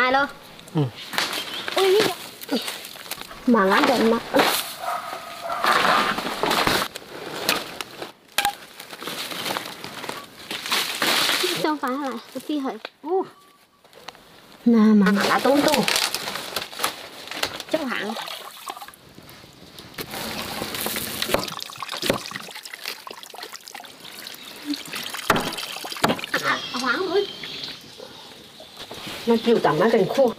này luôn. Ừ. Mà ngã đừng mà. Sao phải lại phi hỡi. Nè mà ngã lại tốn tu. Chắc hẳn. Hoảng thôi. Nó chịu tầm nó gần khô.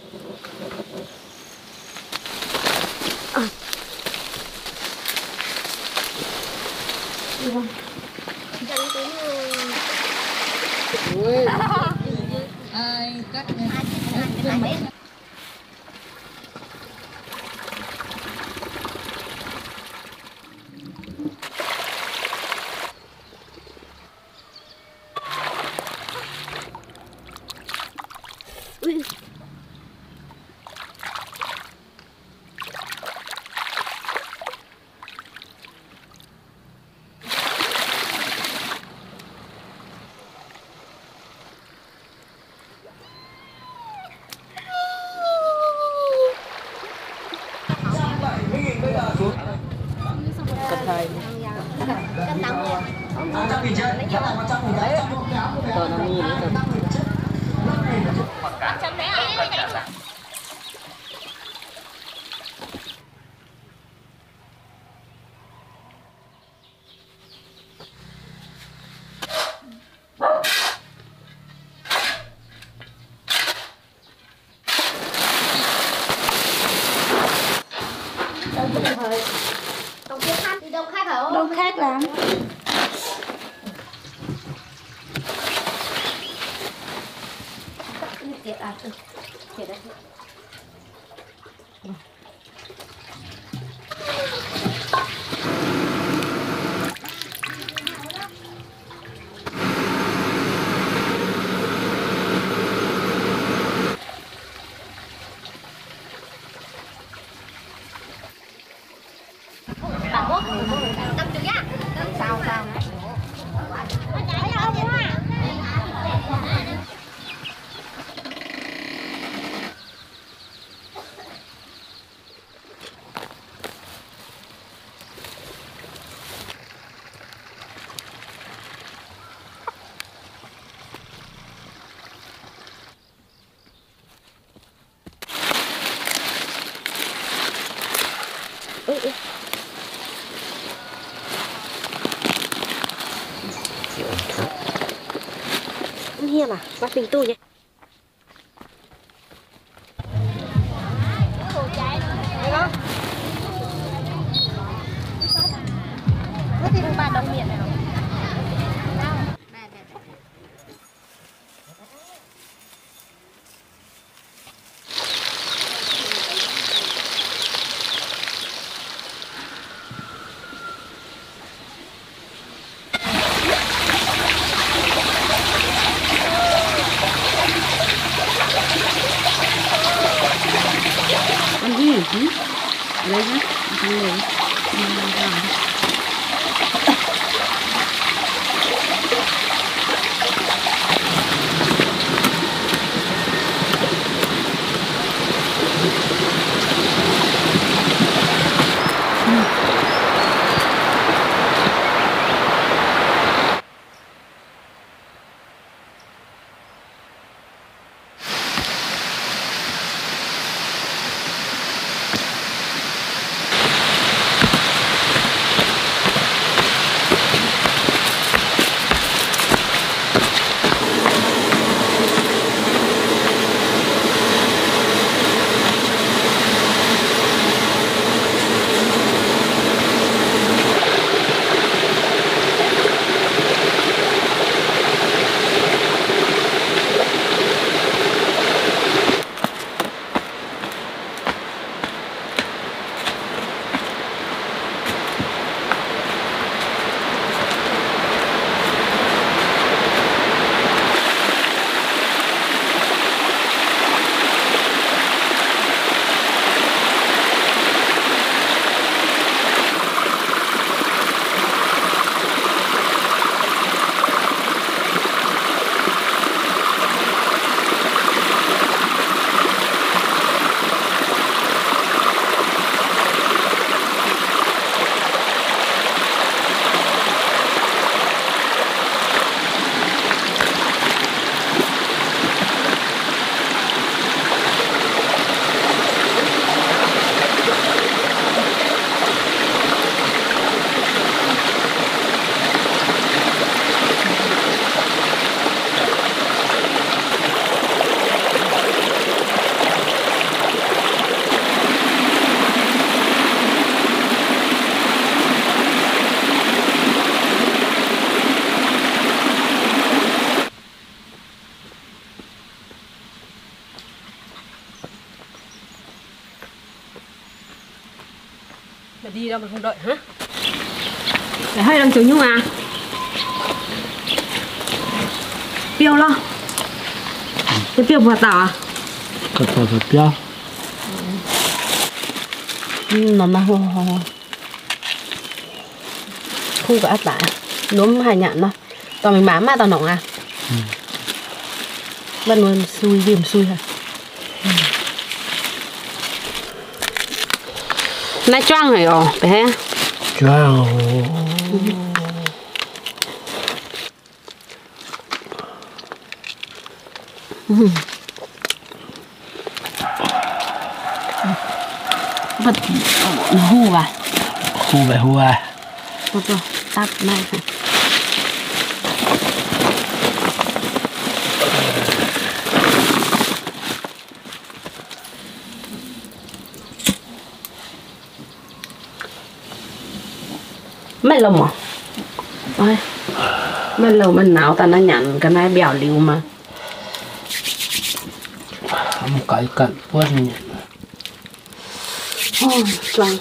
Nghe mà bắt bình tu nhé. đâu mà không đợi hả? Để hơi đang chịu nhưng mà tiêu lo cái tiêu vừa tỏ cột tỏ vừa tiêu nó mà hồ hồ không có áp tải núm hai nhạn mà tao mình bám mà tao nọng à vẫn luôn xui dìm xui hả? Nãy choang rồi ồ phải ha choang vật hù à rồi tắt này mấy lồng à? Ôi, mấy lồng mình náo ta nó nhận cái này bèo liu mà không cái cận quân ôi choang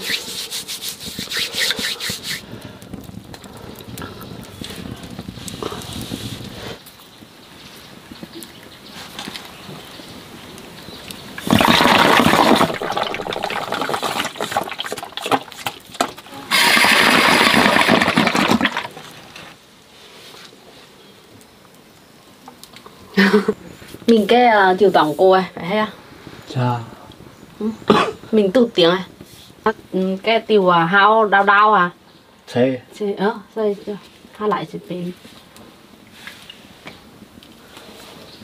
mình cái tiểu tổng cô ấy phải không? Dạ. Mình tụt tiếng ấy. Cái tiểu hao đau đau à? Thế. Thế ớ, thế hao lại thì phí.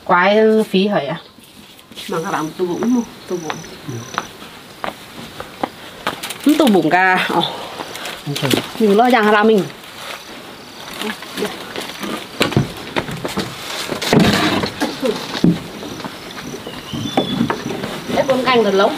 Quái phí hởi à? Mà các bạn tu bụng. Tu bụng cả. Mình lo rằng là mình. Con canh được lắm.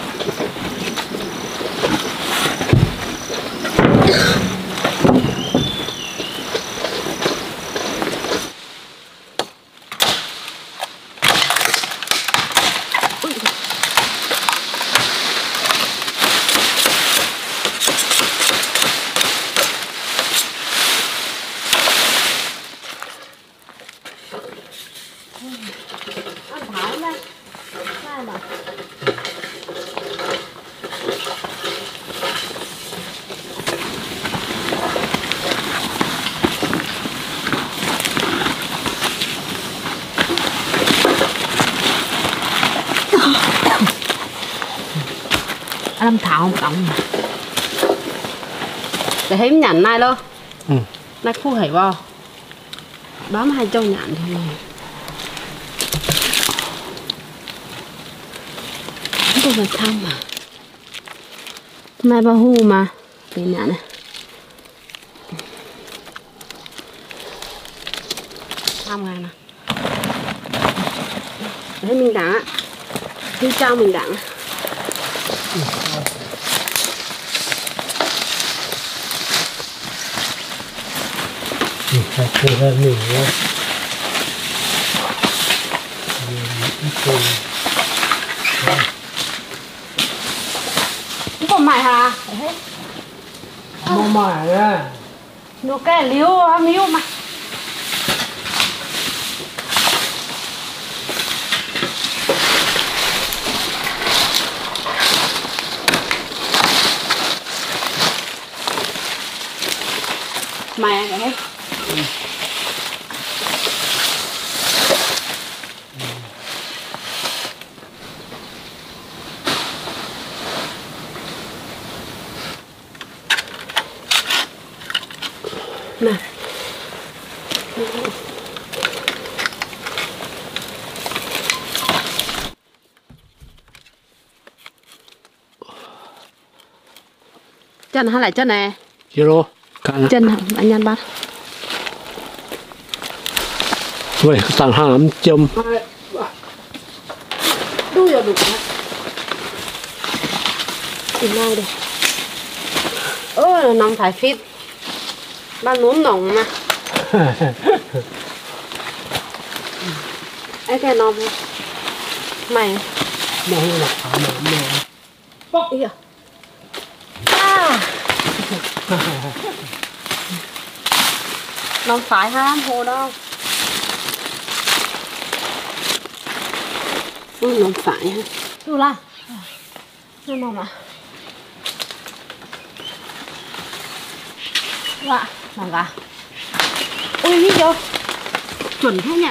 Làm thảo không cộng mà để thấy nhãn này luôn này khu hãy bò bám hai châu nhãn thì chúng tôi phải thăm mà mai bao hù mà cái nhãn này thăm này nè đấy mình đã đi trao mình đã Hãy subscribe cho kênh Ghiền Mì Gõ Để không bỏ lỡ những video hấp dẫn nè chân hay lại chân này kilo chân anh nhân bắt vậy tặng hàng lắm châm đủ rồi đủ tìm mai đây ôi nằm phải phít ba núm nồng mà ấy cái nồng mày nồng bóc đi à Nó phải ham hồ đâu. Nó phải ha. Đủ la. Nó mồm à. Dạ, làm gà. Ui, đi vô. Chuẩn thế nhỉ.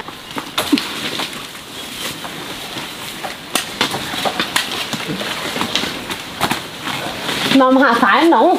Nó mà phải nấu.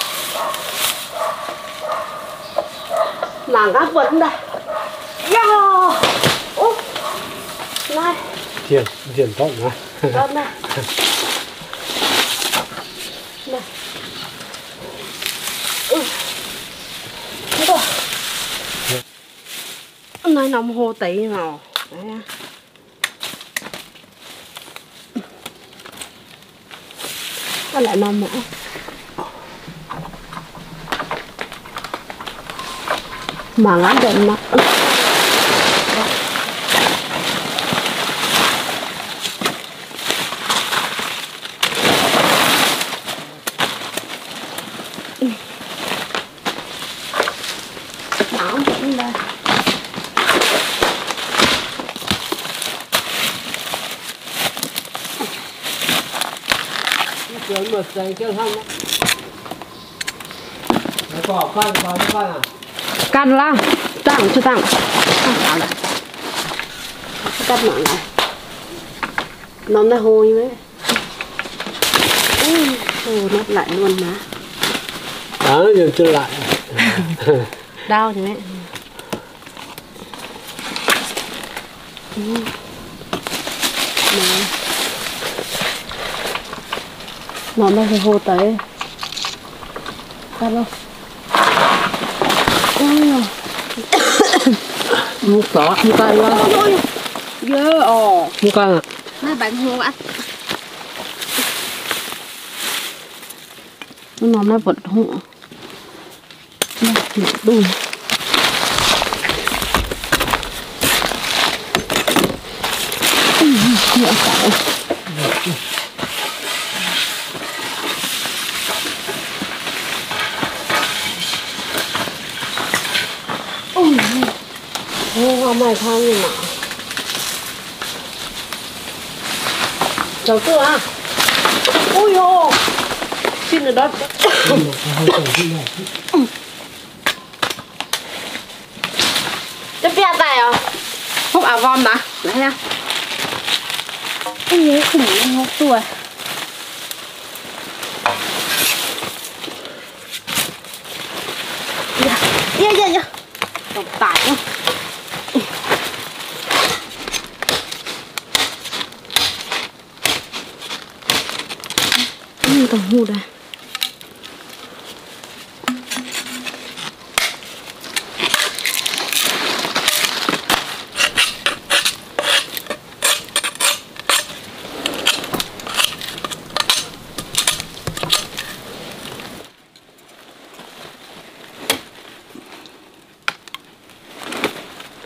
Nàng gác vẫn đây. Yo. Úp. Này. Tiền tốt mà. Tốt này. Này. Ừ. Thế rồi. Hôm nay nóng hô tí nào. Đấy nha. Nó lại mầm mỡ. Mà lắm rồi mà. Đảo cũng đây. Chuyện một dành chưa không đấy. Đấy có con à? Căn la, tặng cho tặng. Tặng này. Cắt mỏng này. Nó đã hôi như thế. Ui, nó lại luôn má. Đó, giờ chưa lại. Đau thế đấy. Này. Nó mới phải hô tới. Cắt đâu. Mua tỏ, mua cay quá. Dơ ồ. Mua cay à? Nói bạn hô anh. Nó mới vật hô. Nó vật đùi. Nó cay. Không mày không gì mà cháu chưa à? Ui hô xin ở đó. Chắc bia tài à? Hút ảo vom mà đấy nha. Ui nhớ khủng hút tuổi. Dạ tổng tài không? Tổng hụt à.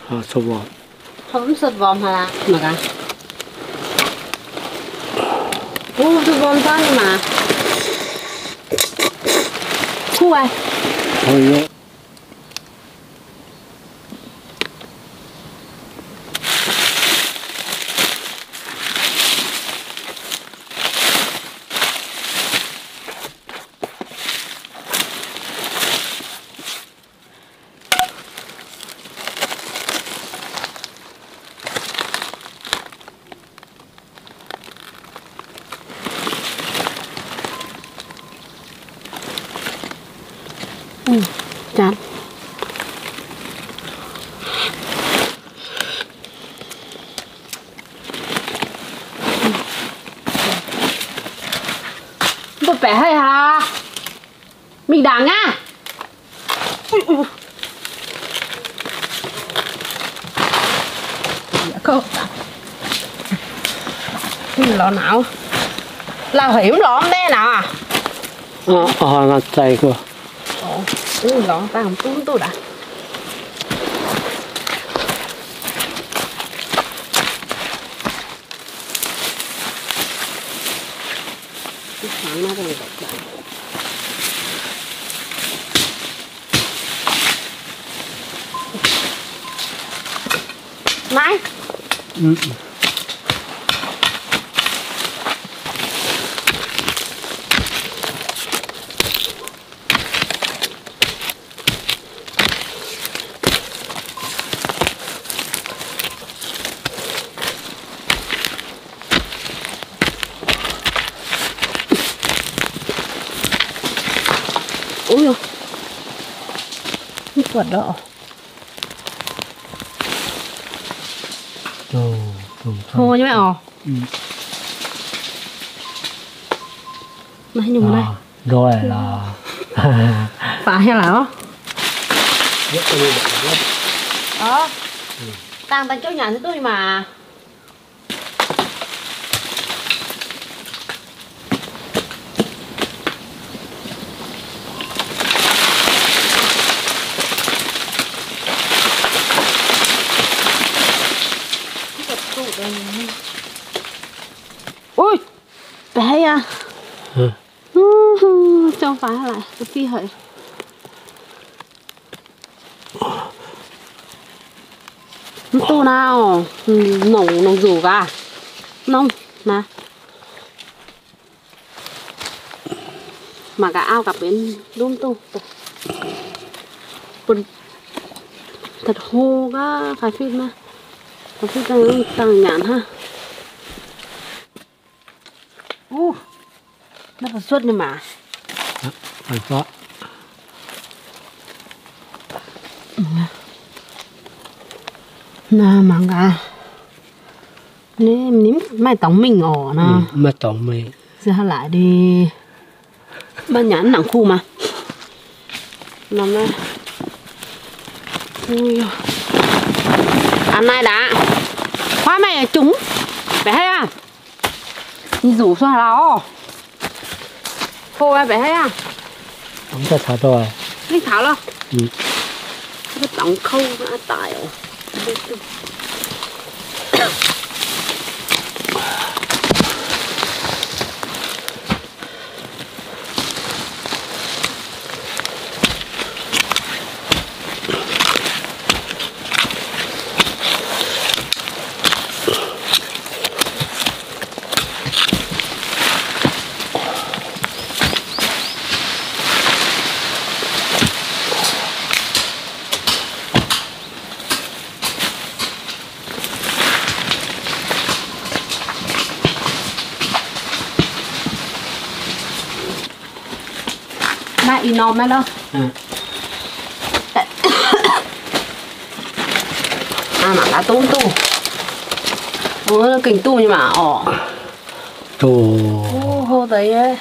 Họ sụt vòm. Không sụt vòm hả là? Mà cả. Ủa sụt vòm sao nhưng mà khu ai? Thôi chán. Tôi phải hay hả? Mình đắng á. cô. Lọ nào? Là hiểm lọ đây nào à? Là chạy cô. Lọ ta không tốn tôi đã. Nó đang đọc lại. Này. Quạt đỏ thôi chứ mẹ ồ này dùng đây rồi là phải hay là đó đó đang tại chỗ nhà tôi mà ui bé à trong phá lại cái phi hợi tu nào nồng nồng rủ gà nông nè mà cả ao gặp đến đôm tu thật hô gá phải phim mà có cái tăng nhãn ha. Ô, nó còn suốt nữa mà. Phải có. Nà mắng cả. Nếu nếm mai tống mình ổ nè. Mai tống mình. Ra lại đi. Ba nhãn nặng khu mà. Nằm đây. Ui. Ăn này đã khoai mày trúng bé hay à đi rủ xoa đó khô ai bé hay à không cho thả rồi đi thả luôn cái tổng khâu đã tải nó mẹ đâu à mà lá tôm tu nó kình tu nhưng mà ỏ tu hô đấy ấy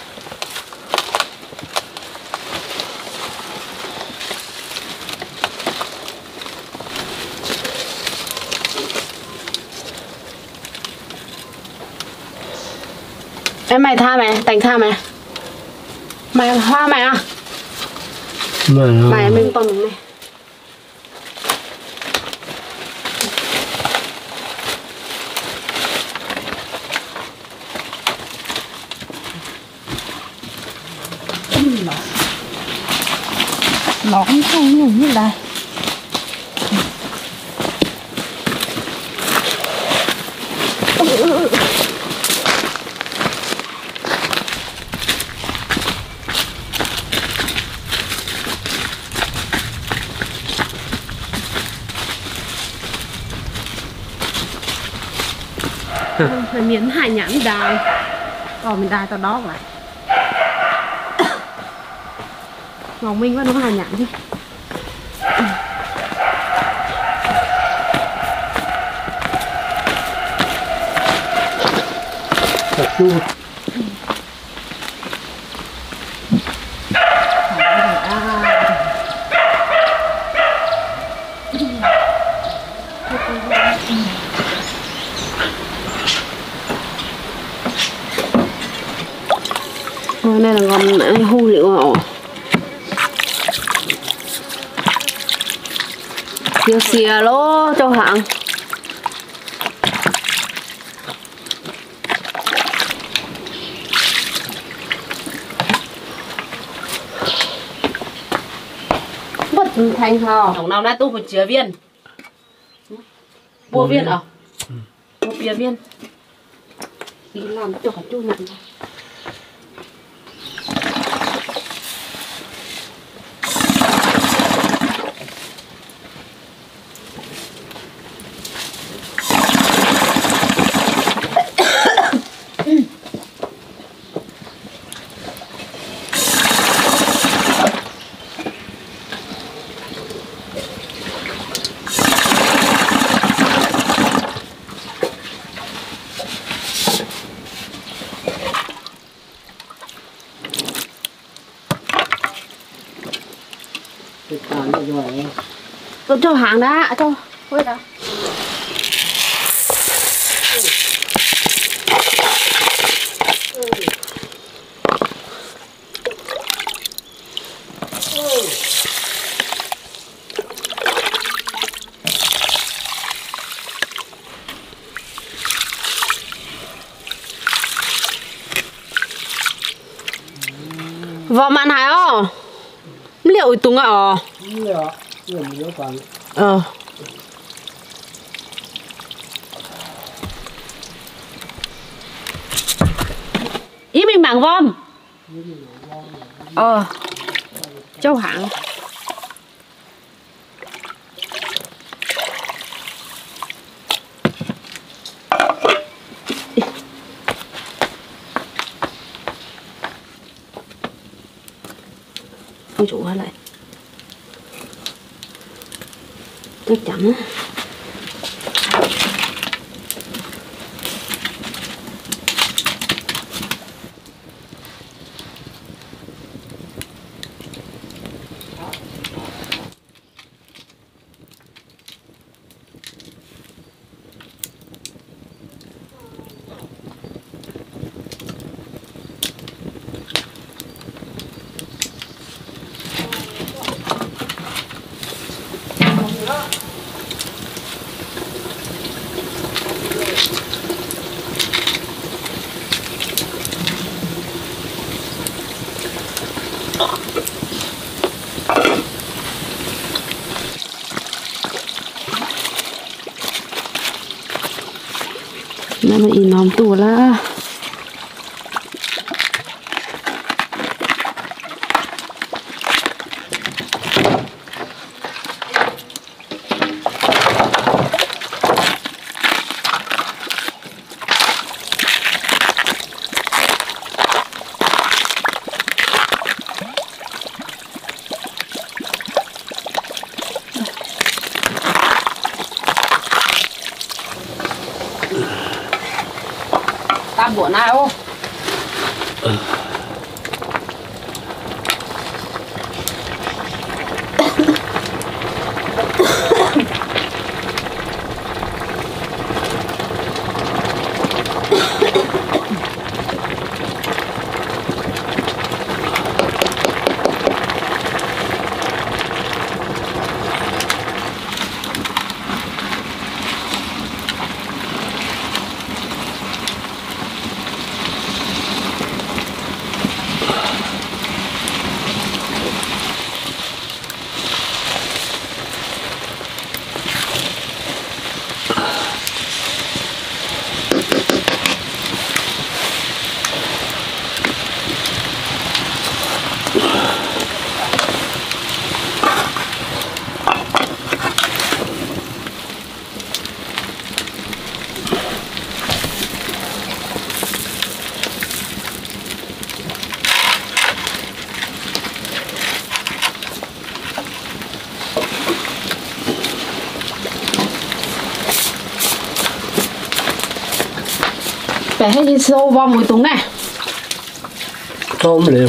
em mày tha mày tành tha mày mày hoa mày à mày mình tôm này nó cũng không nhiều như đây miếng hải nhãn đài còn mình đài tao đó lại Ngọc Minh vẫn nó hải nhãn đi thật chua Thôi đây là ngon ăn hù liệu ổ. Nhiều xìa lô cho hạng. Bất thành hò. Tổng nào đã tu một chứa viên. Mua viên à? Mua bia viên. Đi làm cho cả chú nhận. Tôi cho hàng đã, cho thôi đã. Vỏ mặn hả ô? Liệu tùng ạ ô? Liệu ý mình mảng vom châu hạng ông chủ lại tôi chấm nó mà in nóm tù lá buồn ai ô hay đi sâu vào mùi túng này không liều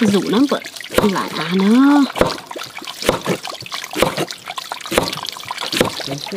rủ lắm vợ không lại cá nữa. ไ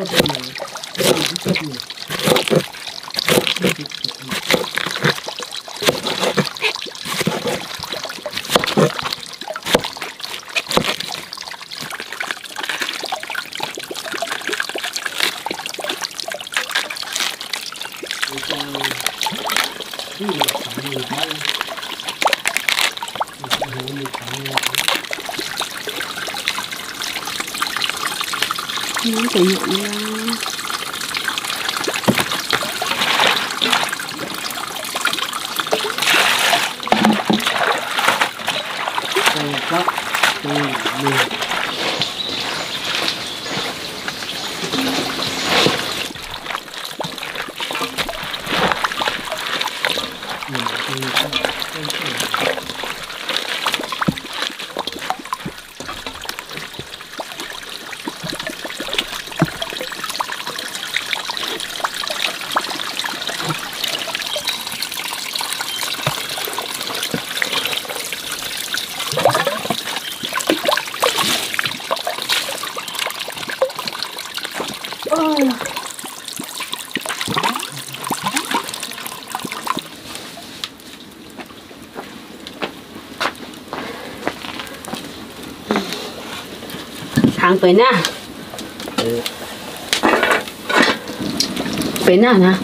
ปหน้านะ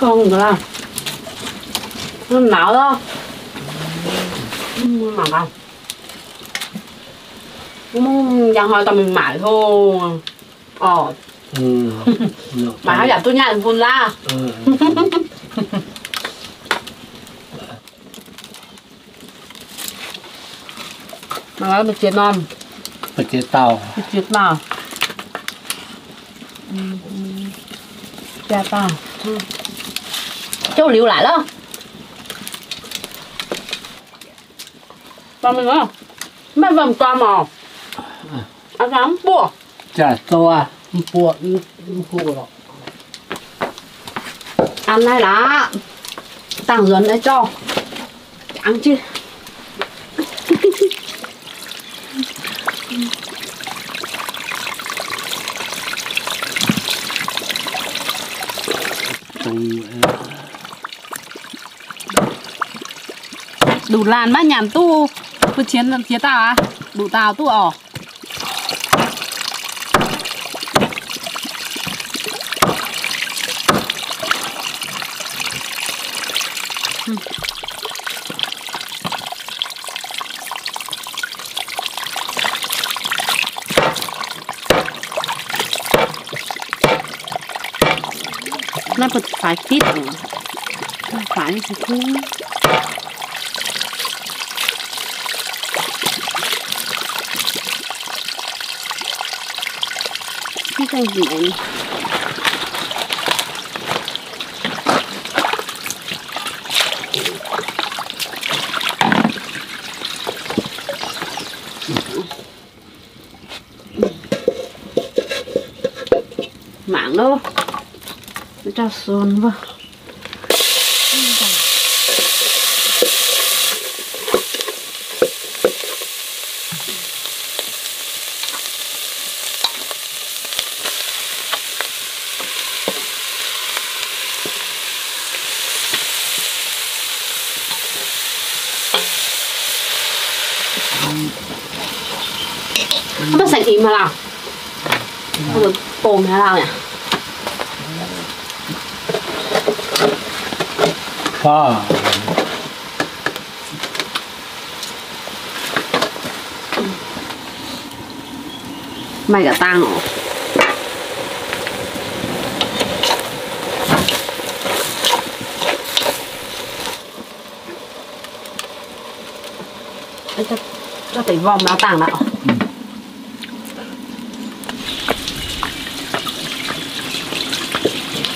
không được, nó não đó, mà không, chẳng hỏi tao mình mãi thôi, mà nó giảm tôi nha đừng phun ra. Mà nó được chết non. Được chết tàu. Được chết tàu. Chết tàu. Châu liều lại đó. Tao mình đó. Mấy vòng to màu. Ăn lắm bùa. Chả to. Bùa. Ăn này là tàng dần để cho. Ăn chứ. Đủ làn bác nhàn tu cứ chiến làm phía tao á, đủ tao tu ỏ. Nó bật phải tít nữa, phải như thế. Cái gì vậy? Mạng đâu? Nó cho xuống vào. Nó sạch im mà nào. Nó được bồn hay nào nhỉ? Phá. Mày cả tang hả? Cho cái vòng nó tàng nào.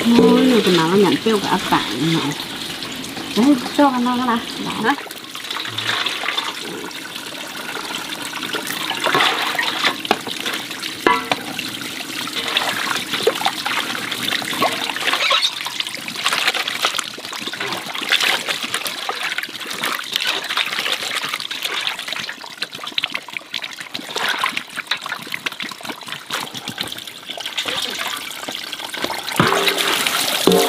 Mỗi người tụi nó nhận tiêu cả tảng này. Đấy, cho nó ra. Đó. khoảng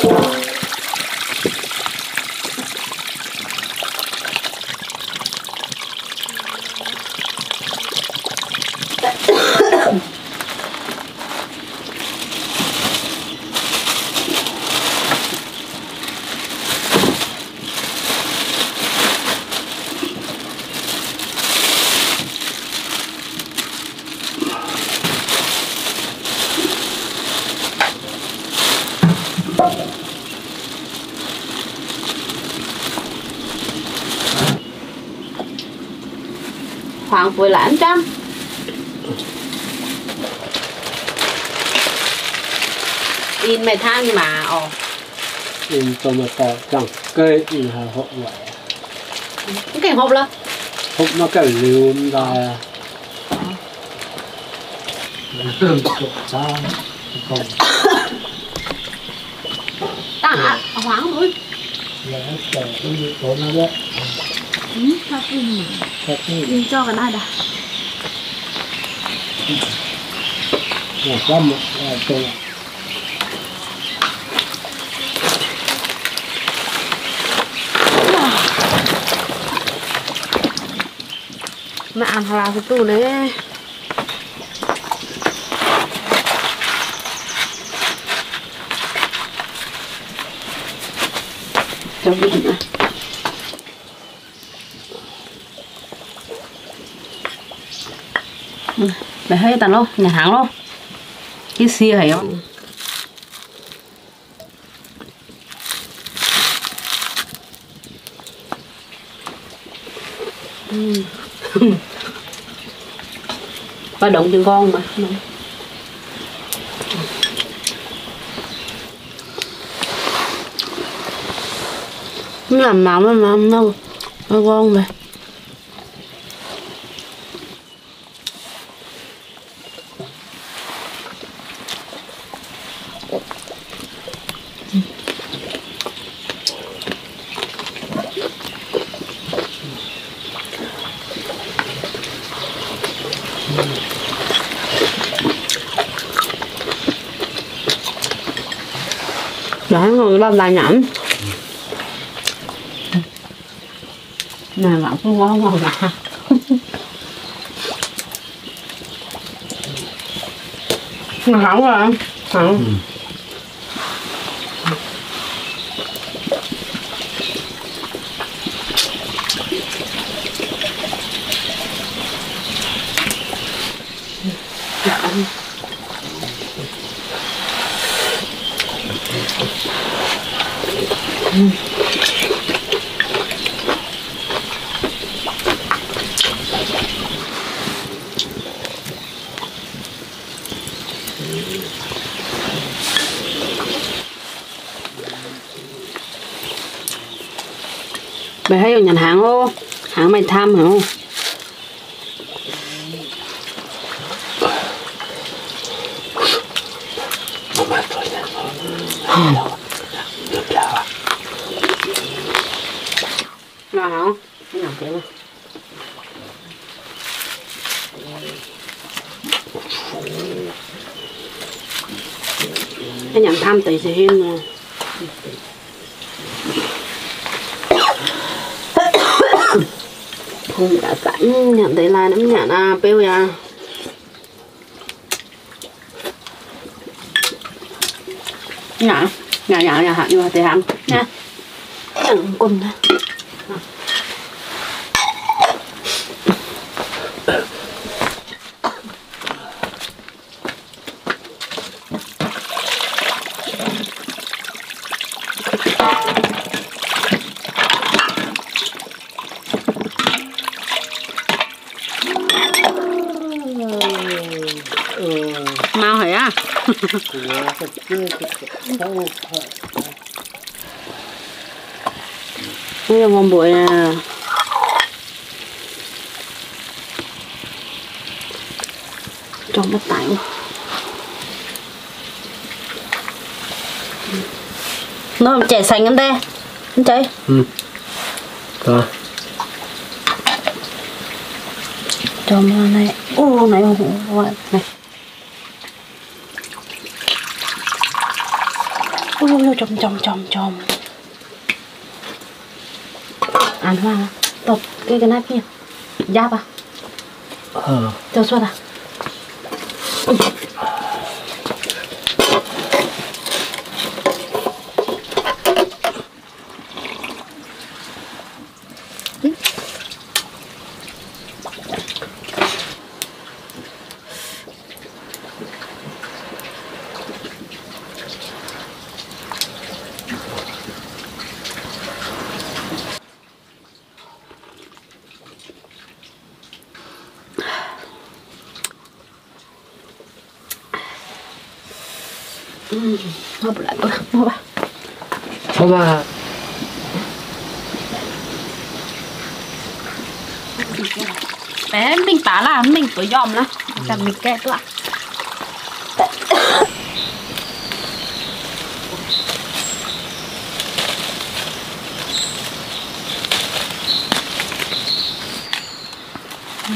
1500. In mày than mà ồ. In cho mà ta chẳng cây in hà hộp vậy. Cái cảnh hộp là? Hộp nó cái liều dài à. Ta hả? Hóa không thôi. Dạ, trời cũng tốt lắm đấy. Thật đi cho cái này đã. Một trăm một trăm. Mẹ ăn hàng thì tui đấy. Chấm đi nữa. Để hơi tàn luôn, nhà hàng luôn. Cái xia hả không? Và động thì ngon mà. Làm mắm nó làm đâu. Nó ngon rồi. Đó, người làm là nhẩm nè, bảo cũng quá ngon cả. Hỏng rồi hỏng. Mày thấy ở nhà hàng ô, hàng mày tham hả không? Ngon hả? Ngon kìa. Cái nhàng tham tỉ sẽ hên rồi. Không đã sẵn nhận thấy là nấm nhạn à, bêu à. Nhả, nhả hẳn như thế hẳn nha. Chẳng cùng thôi. Mau hả á? Đây là món bội nè. Trong bất tải quá. Nó chảy sành anh đây. Anh cháy. Rồi. Cho món này. Ô này không. Này. Ôi ôi, chồng ăn hoa à? Tập cái này kia giáp à? Cho suốt à? Thôi lại tôi mua ba. Mua ba. Bé mình tá là mình tối dòm lắm, cả mình kẹt lại.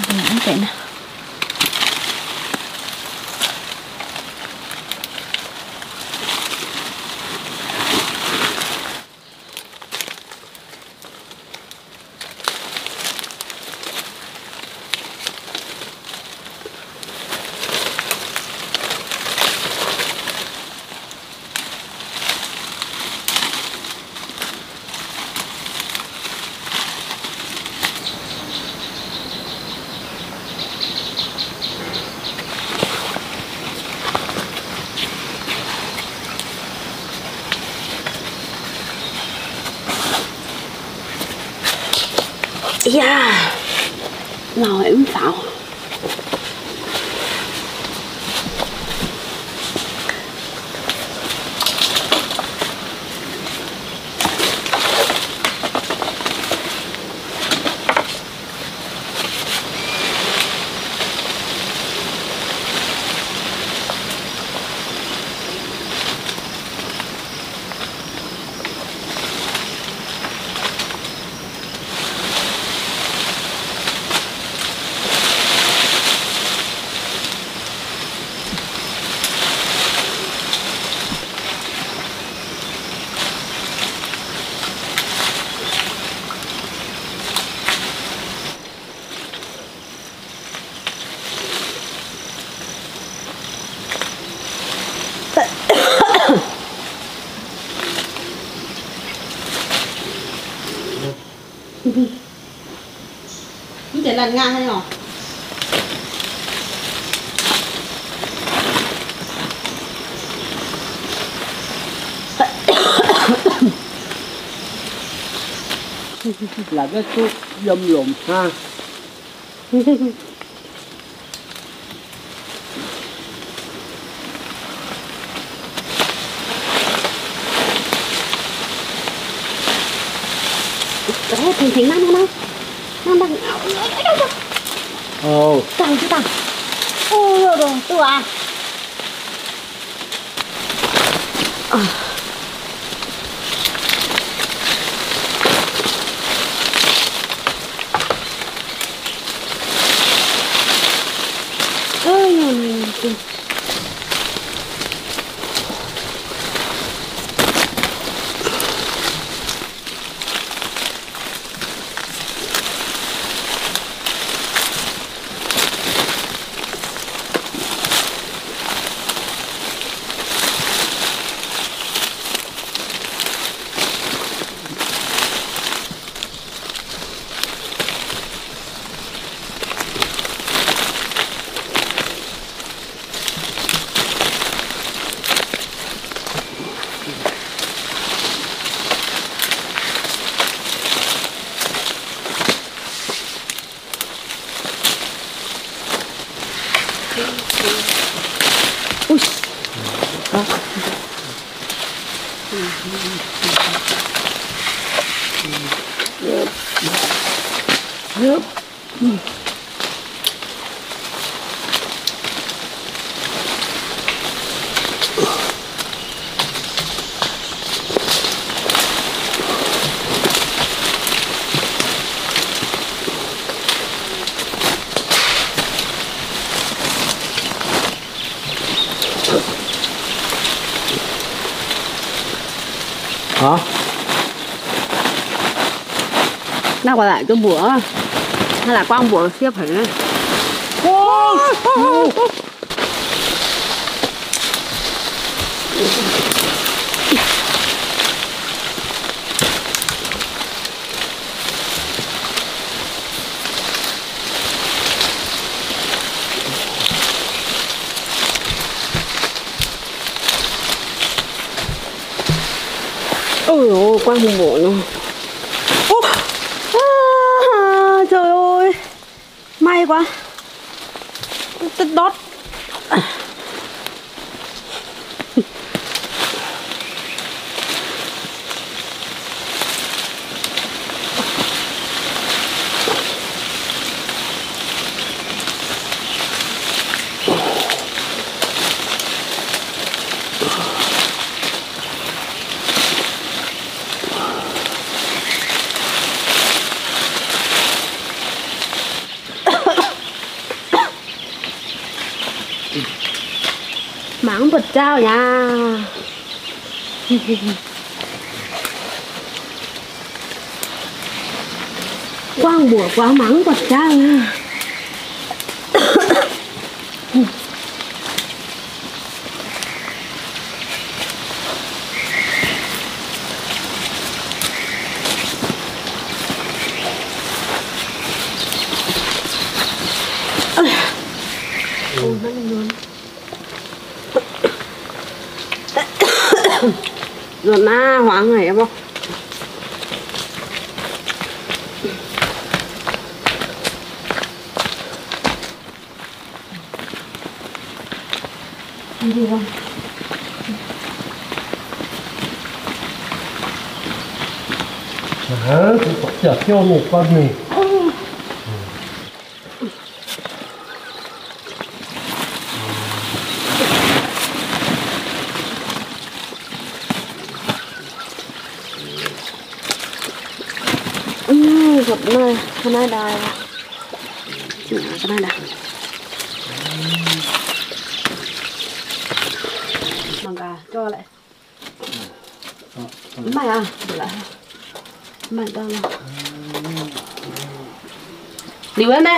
Ăn thế nào? Yeah. Nào em xào. Như thế lần ngang hay không? Là cái số dâm lộn ha. Đấy, thỉnh thỉnh nó đang ảo đâu đâu. Oh. Càng chứ càng. Ôi rồi, tựa à. Ôi rồi, tựa. Yep. Hả? Nó qua lại cái bữa hay là con bữa xếp hình. Ôi ôi, quá hùng bộ luôn. À, trời ơi, may quá. Tích đót. Mảng bật trao nha. Quang bùa quá mảng bật trao nha. Rồi na hoảng này em không? Đi đi không? Hả? Cũng có chả kêu một con này. Hôm nay đài ạ. Hôm nay đài. Bằng gà cho lại. Mày à, để lại. Mày tao luôn. Đi với mẹ.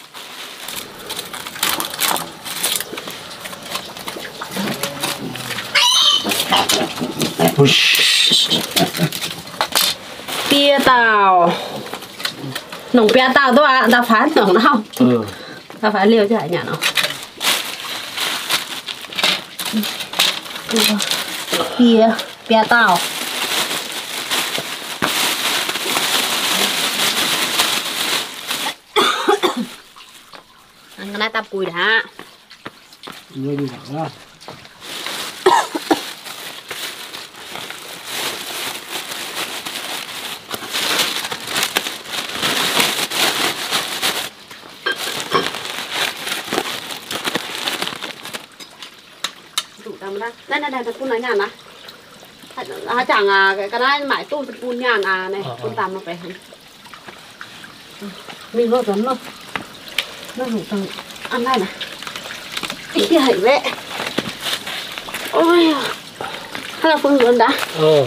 Bia tàu. Nóng bia tàu tôi ạ, ta phá tưởng nó không? Ừ. Ta phá liều chứ hả nhả nó. Bia, bia tàu. Cái này tao cùi đã. Như đi ra. Đủ tầm đó. Đây này này, cùi này nhàn á. Hả chẳng à, cái này mãi tu cùi nhàn à này, cùi tầm nó phải. Mình nó rắn luôn. Nó rủ tầng ăn này nè. Ít kia hãy vẽ. Ôi à. Hay là Phương Hữu ăn đã. Ừ.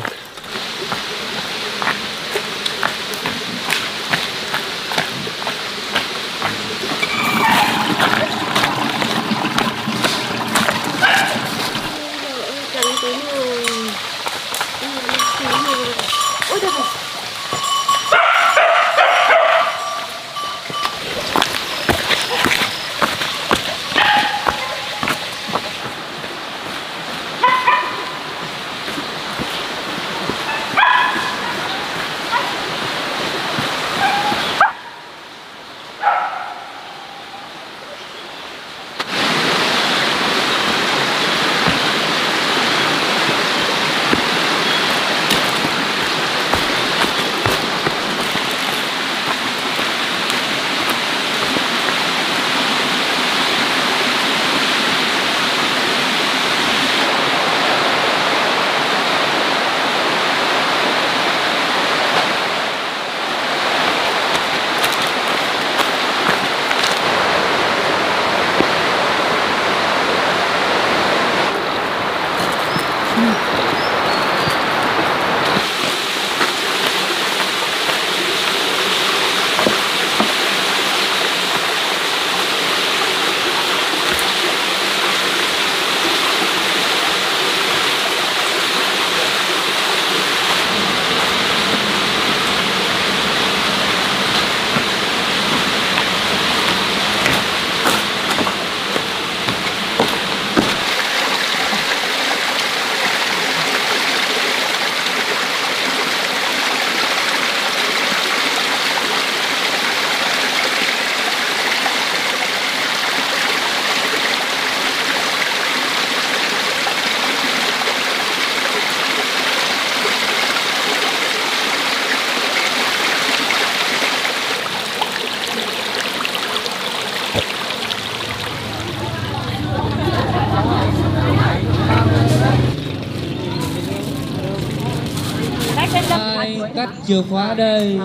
chìa khóa đây.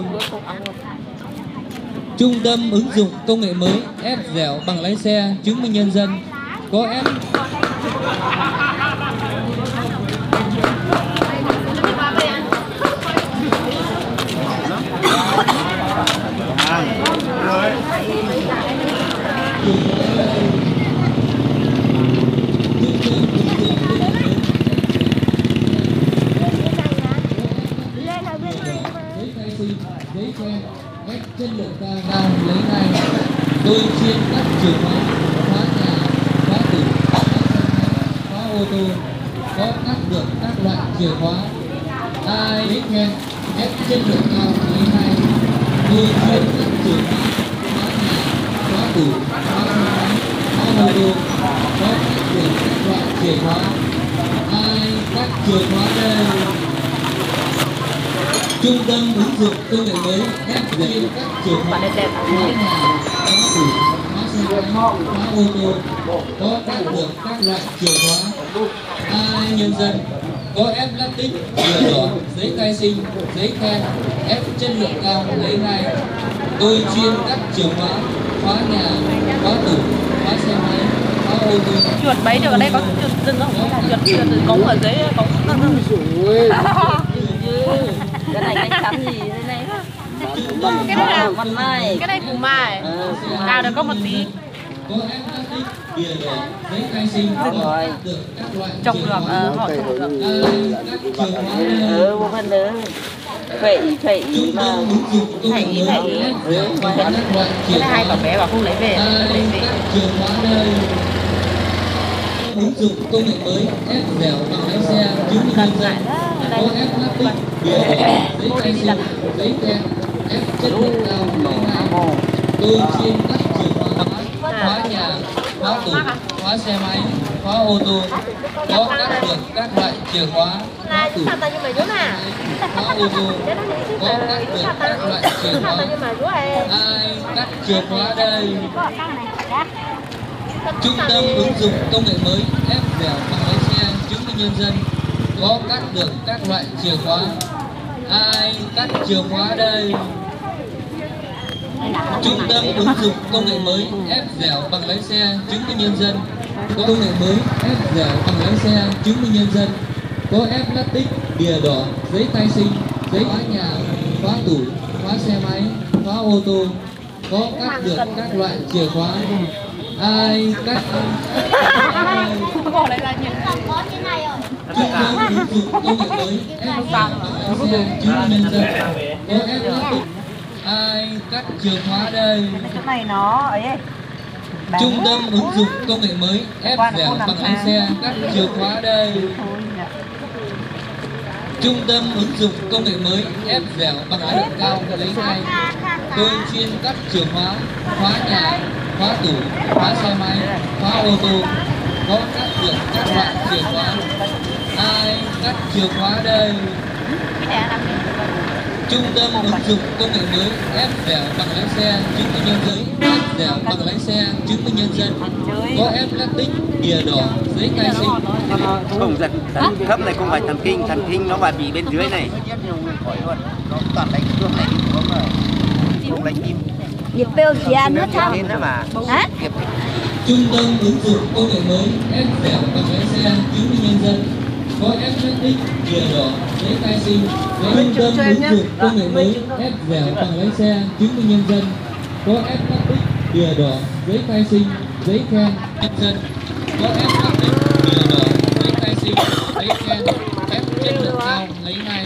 Trung tâm ứng dụng công nghệ mới ép dẻo bằng lái xe, chứng minh nhân dân có ép. Chất lượng cao đang lấy ngay, tôi chuyên các chìa khóa, khóa nhà, khóa tủ, khóa ô tô, có các được các loại chìa khóa. Ai lấy ngay, chất lượng cao lấy ngay, tôi chuyên các chìa khóa, khóa nhà, khóa tủ, khóa ô tô, có các được các loại chìa khóa. Ai các chìa khóa đây. Trung tâm ứng dụng công nghệ mới ép dẻo các chìa khóa nhà, khóa tủ, khóa ô tô, có các được các loại chìa khóa. Ai nhân dân có ép lát tích, lửa đỏ, giấy khai sinh, giấy khen, ép chất lượng cao lấy ngay. Tôi chuyên các chìa khóa, khóa nhà, khóa tủ, khóa xe máy, khóa ô tô. Chuột bấy được ở đây có chuột rừng không? Hay là chuột cống ở dưới cống rừng? Cái này cánh trắng gì thế này? Cái này là con mai. Cái này củ mai. Đào được có một tí. Trồng được, họ trồng được. Một phần nữa. Phải mà. Phải ý. Cái này hai cậu bé bảo không lấy về. Ứng dụng công nghệ mới ép dẻo bằng lái xe, chứng minh nhân dân có ép lát tích, giấy khen, ép chất lượng cao lấy ngay. Tôi chuyên các chìa khóa, khóa nhà, khóa tủ, khóa xe máy, khóa ô tô, có các được các loại chìa khóa, khóa tủ, khóa ô tô, có các được các loại chìa khóa. Ai các chìa khóa đây. Trung tâm ứng dụng công nghệ mới ép dẻo bằng lái xe, chứng minh nhân dân có các được các loại chìa khóa. Ai các chìa khóa đây. Trung tâm ứng dụng công nghệ mới ép dẻo bằng lái xe, chứng minh nhân dân có công nghệ mới ép dẻo bằng lái xe, chứng minh nhân dân có ép lát tích, bìa đỏ, giấy khai sinh, giấy khóa nhà, khóa tủ, khóa xe máy, khóa ô tô, có các được các loại chìa khóa. Ai các bỏ lại là những con có như này rồi. Ai các chìa khóa đây. Cái này nó ấy. Trung tâm ứng dụng công nghệ mới ép dẻo bằng lái xe, các chìa khóa đây. Trung tâm ứng dụng công nghệ mới ép dẻo bằng lái xe cao lấy ngay. Tôi chuyên các chìa khóa, khóa nhà, khóa tủ, khóa xe máy, khóa ô tô, có các được các loại chìa khóa. Ai các chìa khóa đây. Trung tâm ứng dụng công nghệ mới ép dẻo bằng lái xe, chứng minh nhân dân ép dẻo bằng lái xe, chứng minh nhân dân có ép lát tích, bìa đỏ, giấy khai sinh. Không giật thấp này không phải thần kinh nó mà bị bên dưới này. Nó toàn đánh thương này, không đánh kim. Điệp bêu gì ăn nữa sao? Trung tâm ứng dụng công nghệ mới ép dẻo bằng lái xe, chứng minh nhân dân có ép lát tích, bìa đỏ, giấy khai sinh. Trung tâm ứng dụng công nghệ mới ép dẻo bằng lái xe, chứng minh nhân dân có ép lát tích, bìa đỏ, giấy khai sinh, giấy khen, nhân dân có ép lát tích, bìa đỏ, giấy khai sinh, giấy khen, ép chất lượng cao lấy ngay.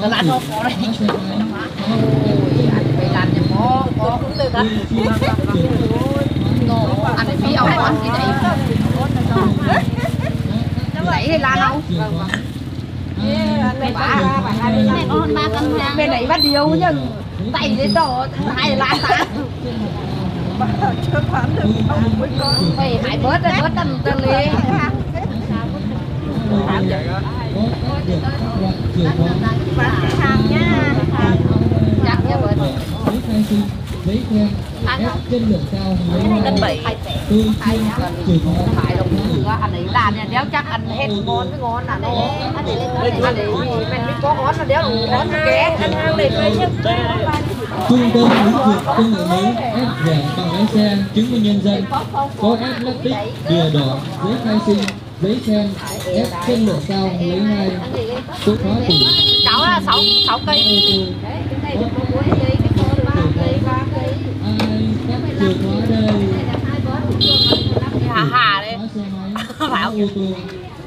Nó lặn không? Có đấy. Mày làm nhà mô, có cũng được hả? Ăn cái phí ông, ăn cái này. Nó vậy hay là không? Này con 3 cân nha. Bên đấy bắt điếu nhưng tay dưới tổ thằng hai lá tá. Chưa bán được con. Phải hại bớt tầm tầm đi. Bán hàng nha. Chắc nha bớt. Trên đường cao cân 7. Anh ấy làm nha, nếu chắc anh hết ngón với ngón là đấy. Anh ấy mình có ngón là đéo đủ ngón ké. Anh ăn để thuê chứ. Trung tâm ứng dụng công nghệ mới ép giả bằng lái xe, chứng minh nhân dân, có ép lắp tích, bìa đỏ, giấy khai sinh, giấy khen, ép chân độ cao lưới 2, số khóa tủ. Cháu là 6 cây. Chìa khóa đây. Hà đây. Phải không?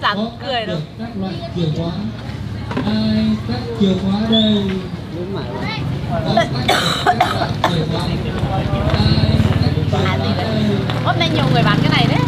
Chẳng cười đâu. Các loại chìa khóa. Ai các chìa khóa đây. Hôm nay nhiều người bán cái này đấy.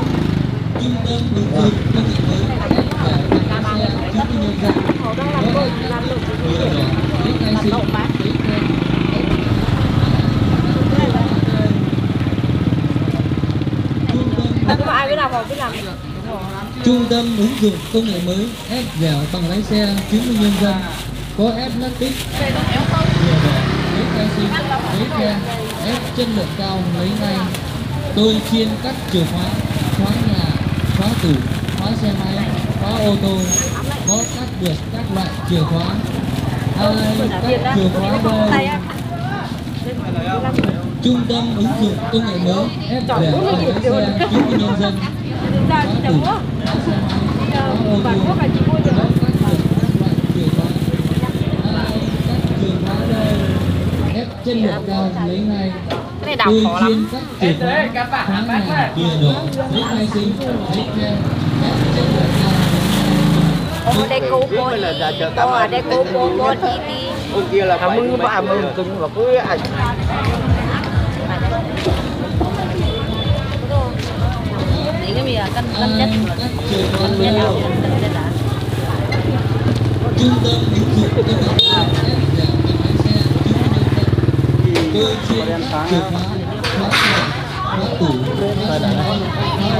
Trung tâm ứng dụng công nghệ mới ép dẻo bằng lái xe, chứng minh nhân dân, có ép lát tích, ép chất lượng cao lấy ngay. Tôi chuyên các chìa khóa, khóa nhà, khóa tủ, khóa xe máy, khóa ô tô, có các biệt các loại chìa khóa. Ai các chìa khóa đây. Trung tâm ứng dụng công nghệ mới ép dẻo bằng lái xe, chứng minh nhân dân, có tủ, khóa ô tô, trên lượng cao lấy ngay. Tôi chuyên các chìa khóa, tháng ngày, bìa đỏ, giấy khai sinh, giấy khen, ép chất lượng cao. Ở đây cô đi. Cô kia là 30 cứng và cứ ảnh. Đấy cái mìa cân nhất. Cân nhất nào. Trung tâm ứng dụng các bạn ép tôi chuyên các chìa khóa, khóa tủ, khóa xe máy, khóa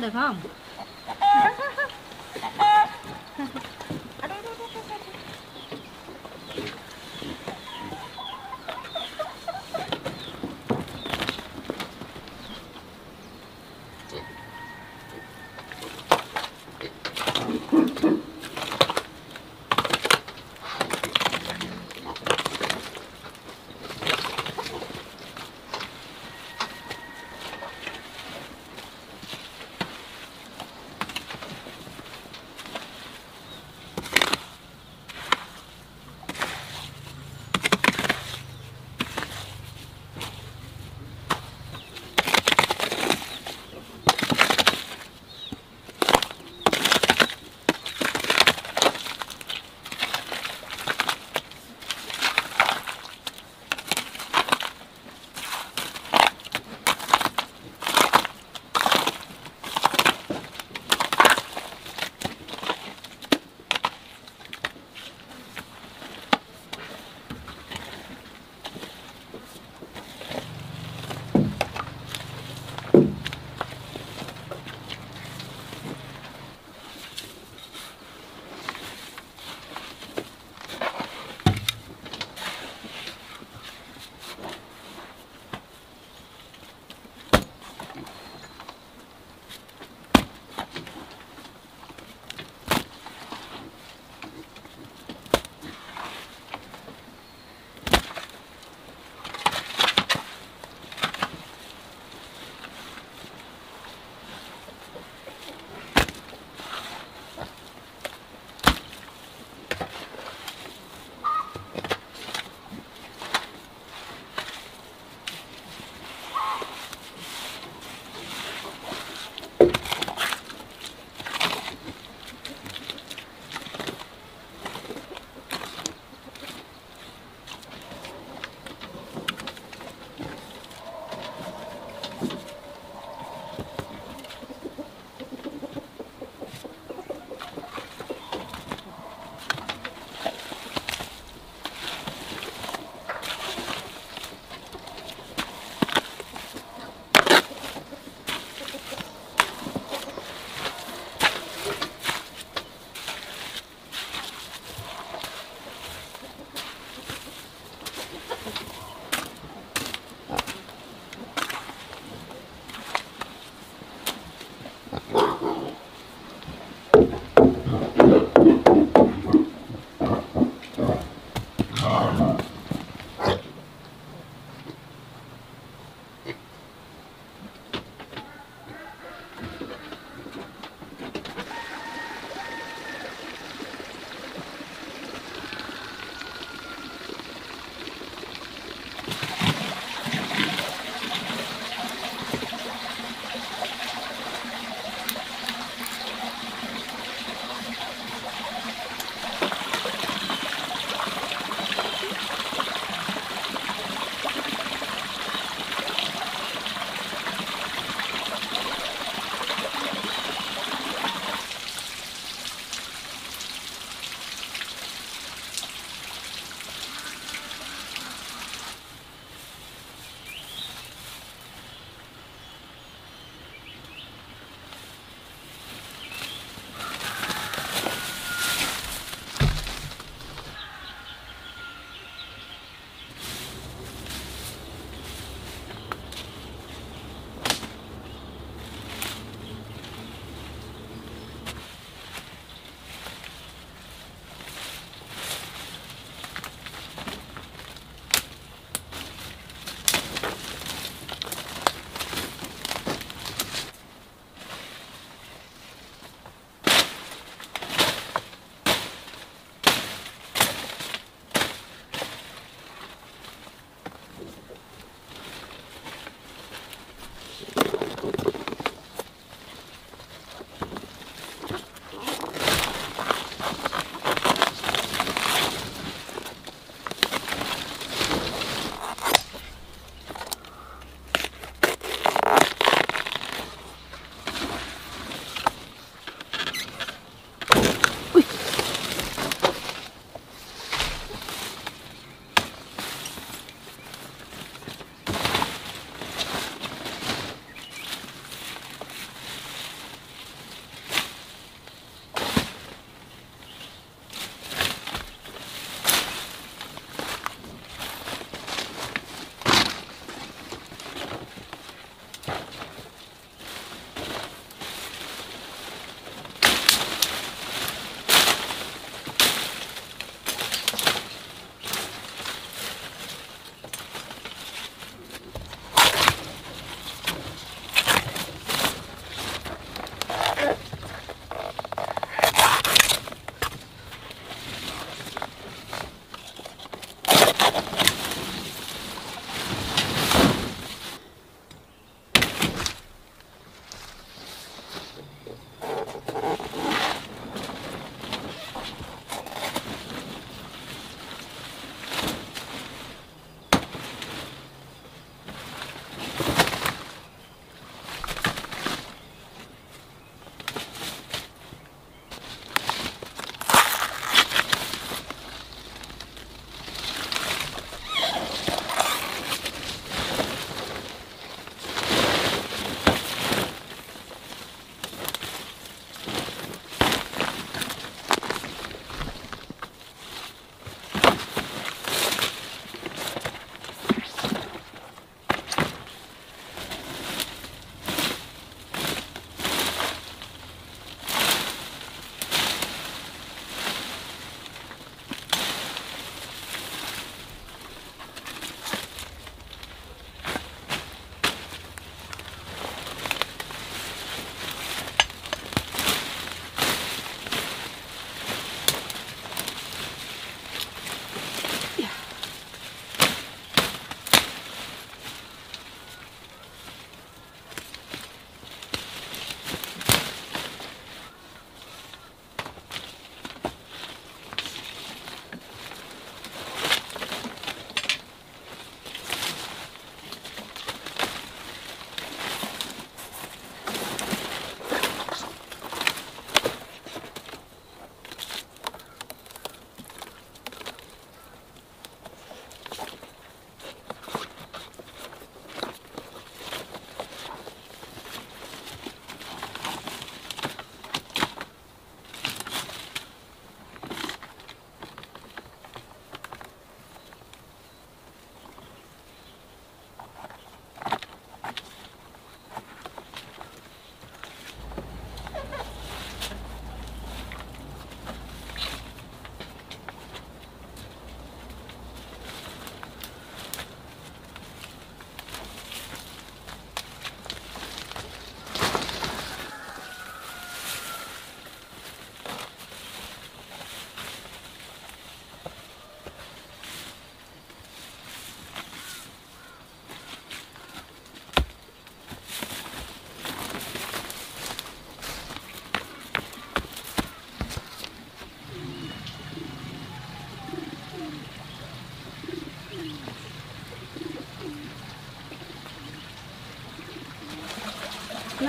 ra được không?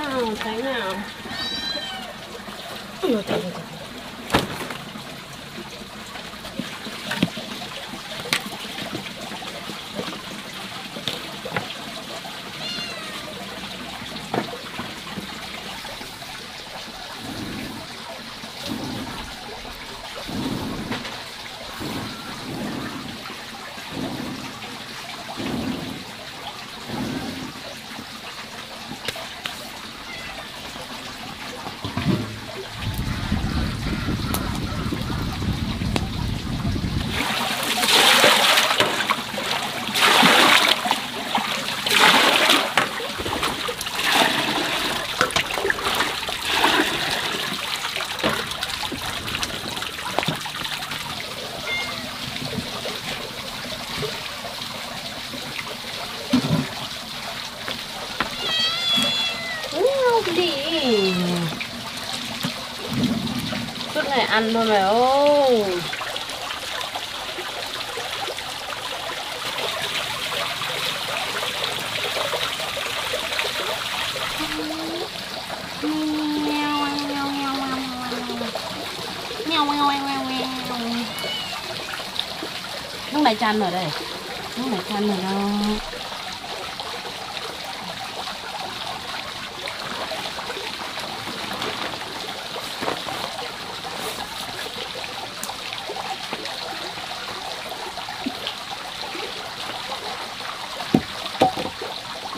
nào, cái nào. Ôi dồi, trời ơi. Chút này ăn thôi mày ô. Lúc này chăn ở đây. Lúc này chăn ở đâu.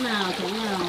Nào thế nào.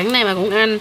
Bản này mà cũng ăn.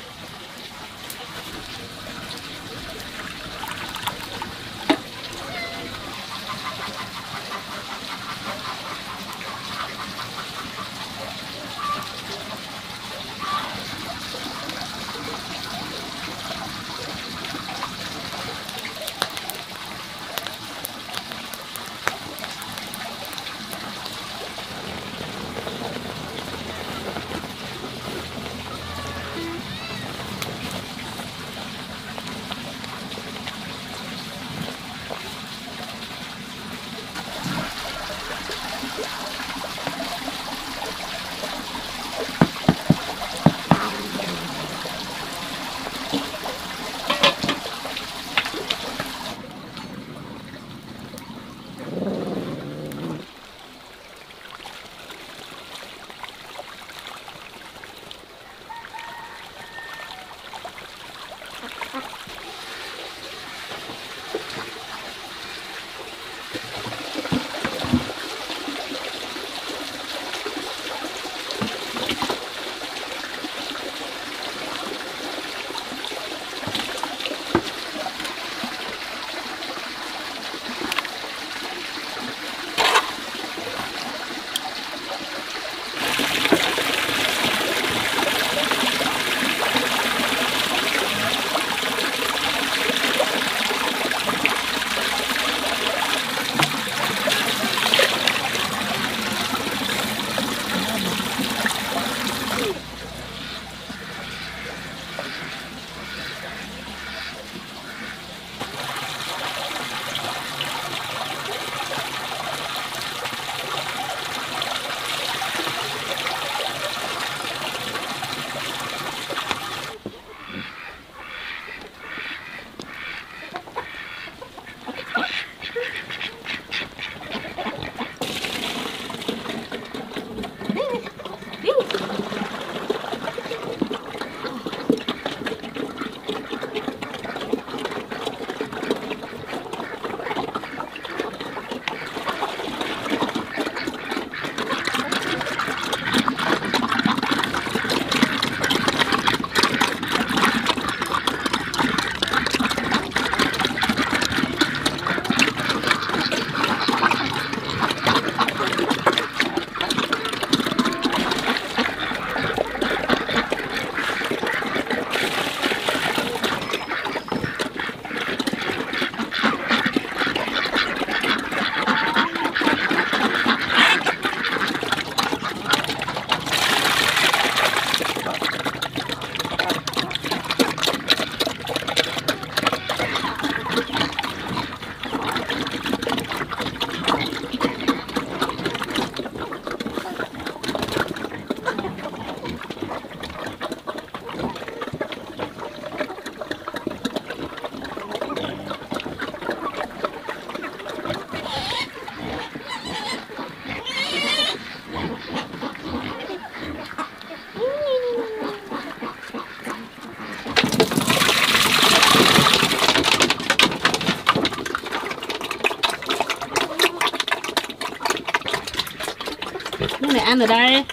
Nó này ăn ở đây.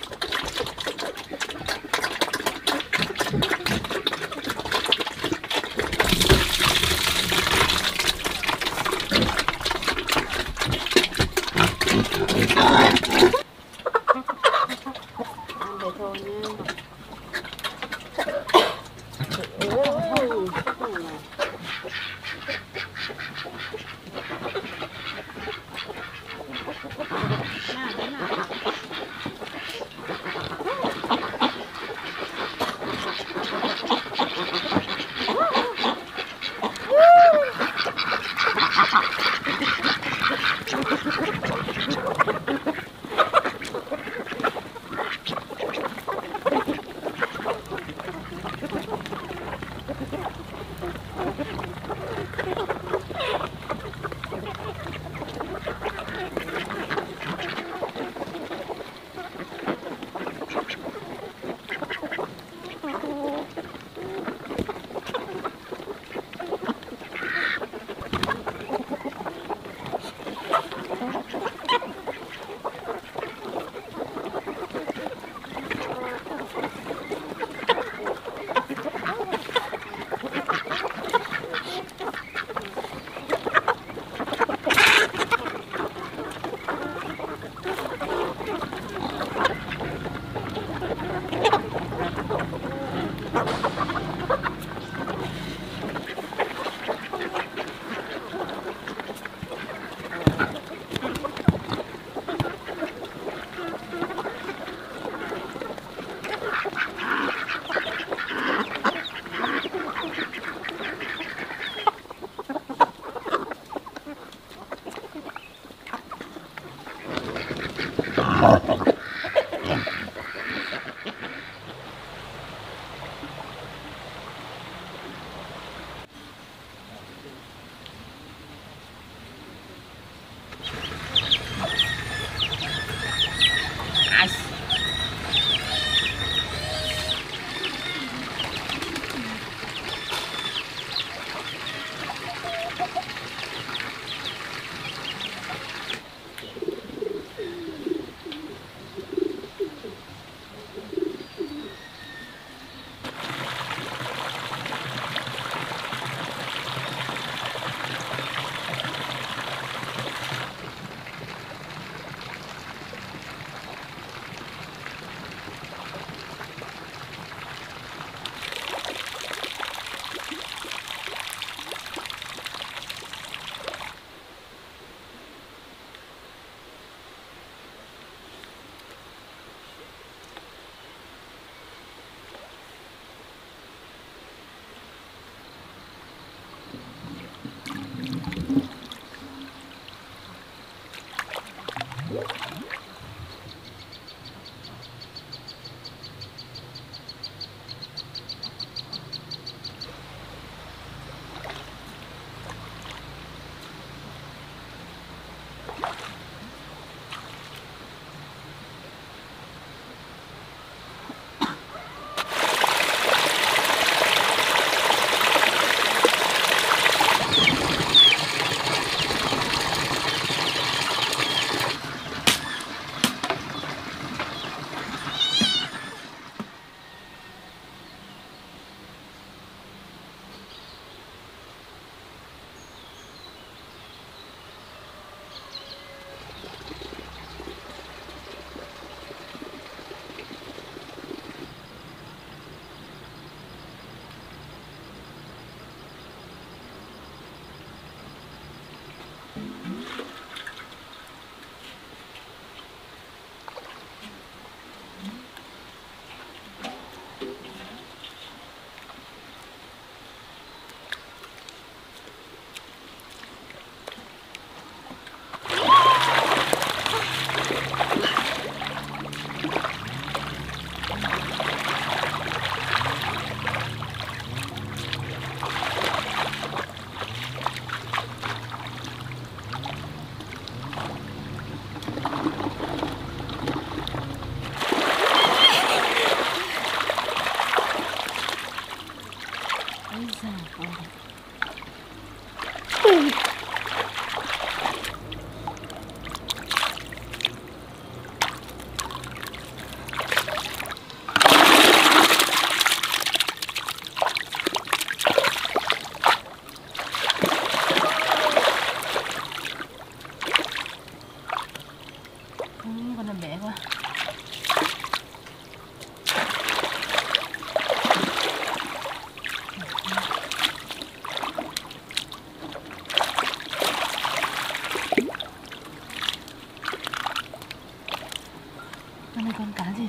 Bóng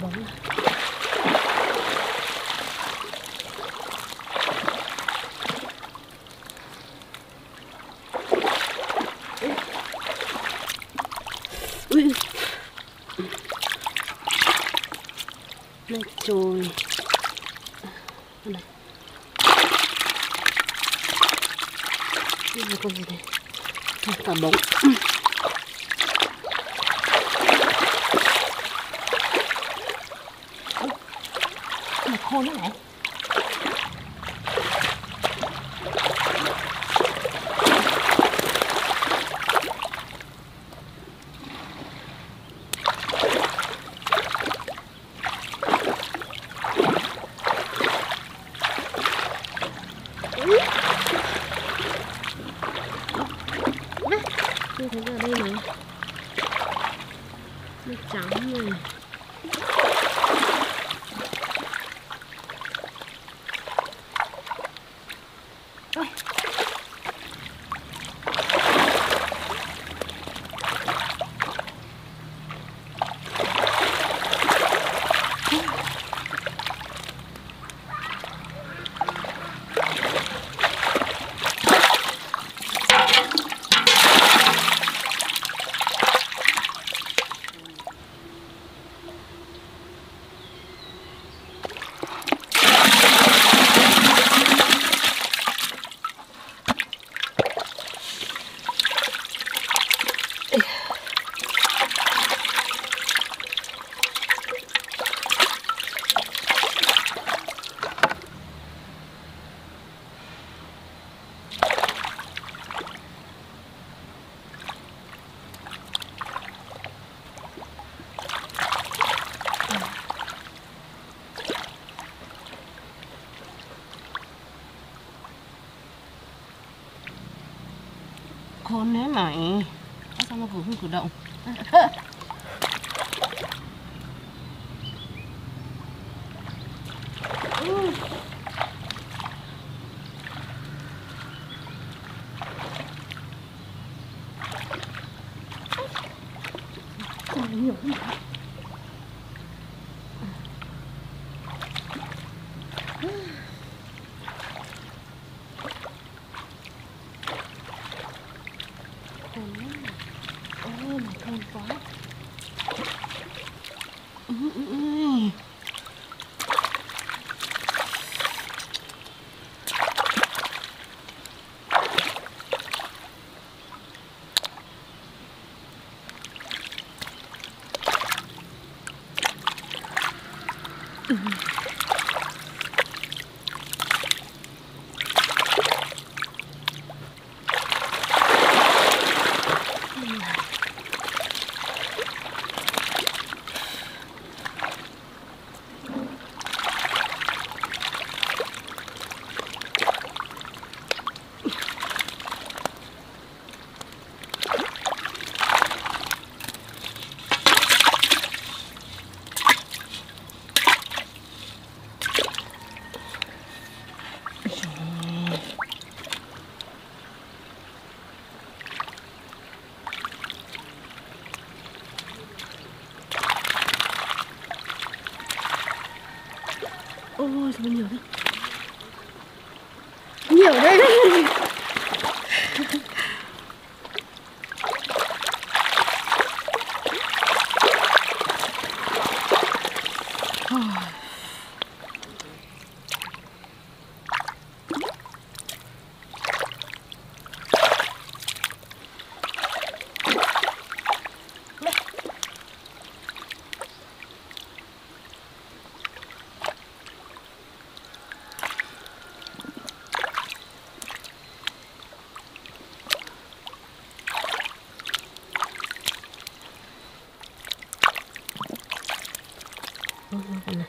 nó trôi này. Đây là con gì đây? Cả bóng. Khô nữa này. Tôi thấy ở đây này, nó trắng này. Ôi. Khôn thế này, sao nó cứ không cử động? Nhiều không? Thơm quá. Ôi, sao nhiều thế? Nhiều đây đấy. Ăn phải à.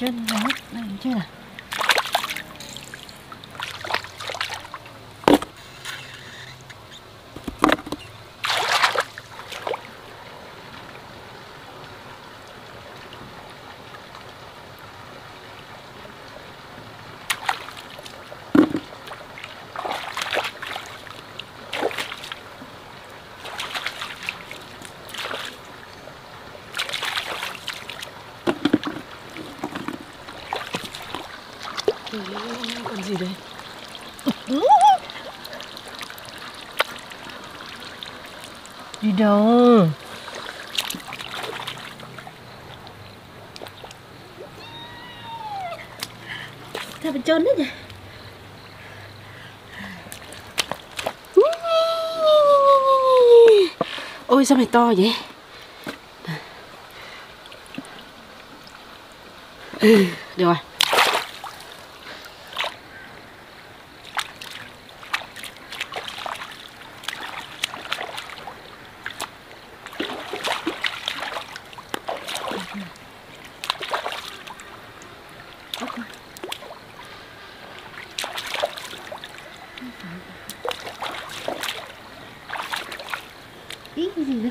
trên đó, đây trên này. Còn gì đây? Đi đâu? Sao mình trốn hết vậy? Ôi sao mày to vậy? Được rồi. Ít cái gì đấy.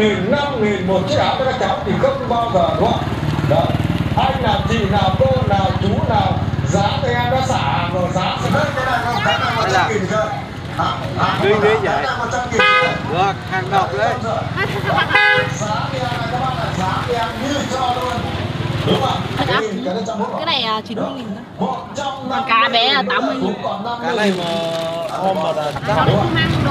1000, 5000, 1 chiếc áo cho các cháu thì không bao giờ đúng không? Đó. Anh nào, chị nào, cô nào, chú nào, giá thì em đã xả rồi, giá sẽ hết cái này không? Cái này 100.000 cơ. Đi đi vậy. Được, hàng độc đấy. Giá thì em này các bạn là giá thì em như cho luôn. Đúng không? Cái này là 90.000 thôi. Còn cá bé là 80.000. Cái này mà hôm mà là cháu nó không mang đồ.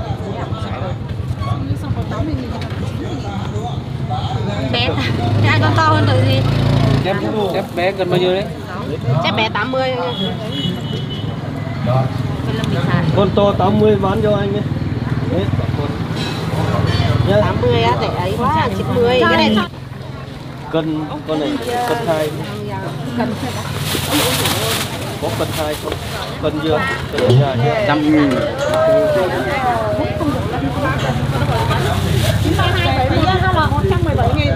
Bé, cái con to hơn từ gì? Chép bé gần bao nhiêu đấy? Chép bé 80. Con to 80 bán cho anh ấy. Đấy, con 80 á, để ấy quá 90. Cái này cân con này cân 2. Có cân 2 không? Cân dưa, cân dưa 100.000. Chúng ta 117.000.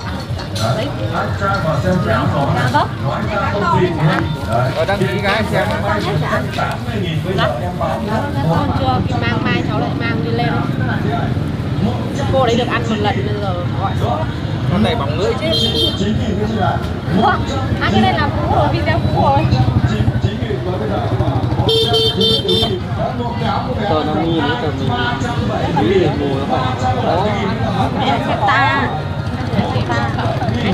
Đấy. Đăng ký gái xem. Con chưa khi mang mai cháu lại mang đi lên. Cô đấy được ăn một lần bây giờ gọi số. Con này bỏng lưỡi chứ. Ủa, cái này là cũ rồi, video cũ rồi. Tờ nó mi nữa, tờ mi. Đấy, xếp ta. Anh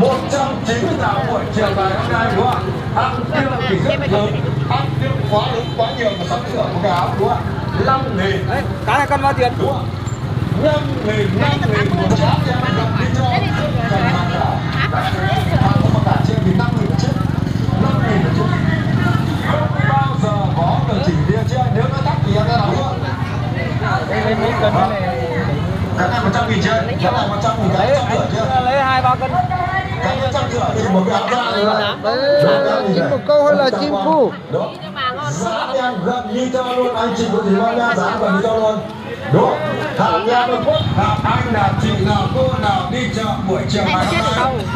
190.000 buổi chiều ngày hôm nay đúng không? Ăn tiêu thì rất lớn, ăn tiêu quá nhiều mà sắm sửa một cái áo đúng không? 5.000. Cá này cân bao tiền? Đúng không? 5.000 một chiếc áo thì em cầm đi cho. Cái này 100.000 chưa? Cái này 100.000 đấy, anh lấy 2-3 cân. Cái 100.000 thì một cái áo ra. Đấy, chim bồ câu hay là chim cu? Đúng. Giá em gần như cho luôn, anh chị có gì bao nhiêu giá gần như cho luôn. Đúng. Hàng nhà Trung Quốc, anh nào, chị nào, cô nào đi chợ buổi chiều ngày hôm nay.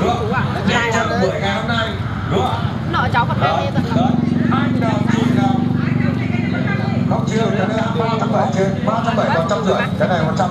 Đúng. Đi chợ buổi ngày hôm nay. Đúng. Nọ cháu còn mang đi tận lắm. Anh nào, chị nào. Không chưa, cái này 370 chưa? 370 150, cái này 100.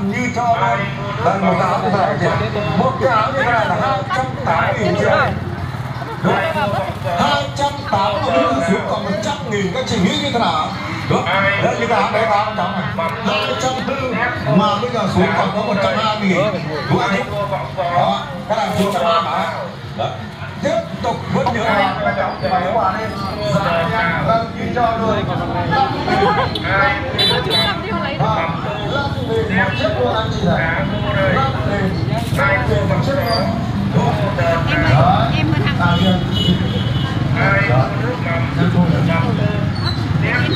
như cho đây là 1 áo như thế này là 280.000 triệu, 280.000 xuống còn 100.000 các chị nghĩ như thế nào? Đúng, đây như thế nào đấy, 240.000 mà bây giờ xuống còn có 120.000, đúng không? Đó, các bạn xuống tầm 3 bá. Tiếp tục vẫn nhớ là phải quả lên. Vâng, như cho luôn. Lắp về một chiếc luôn ăn gì này? Lắp về, hai về một chiếc luôn. Đúng không? Đó, tạm biệt. Đó, tiếp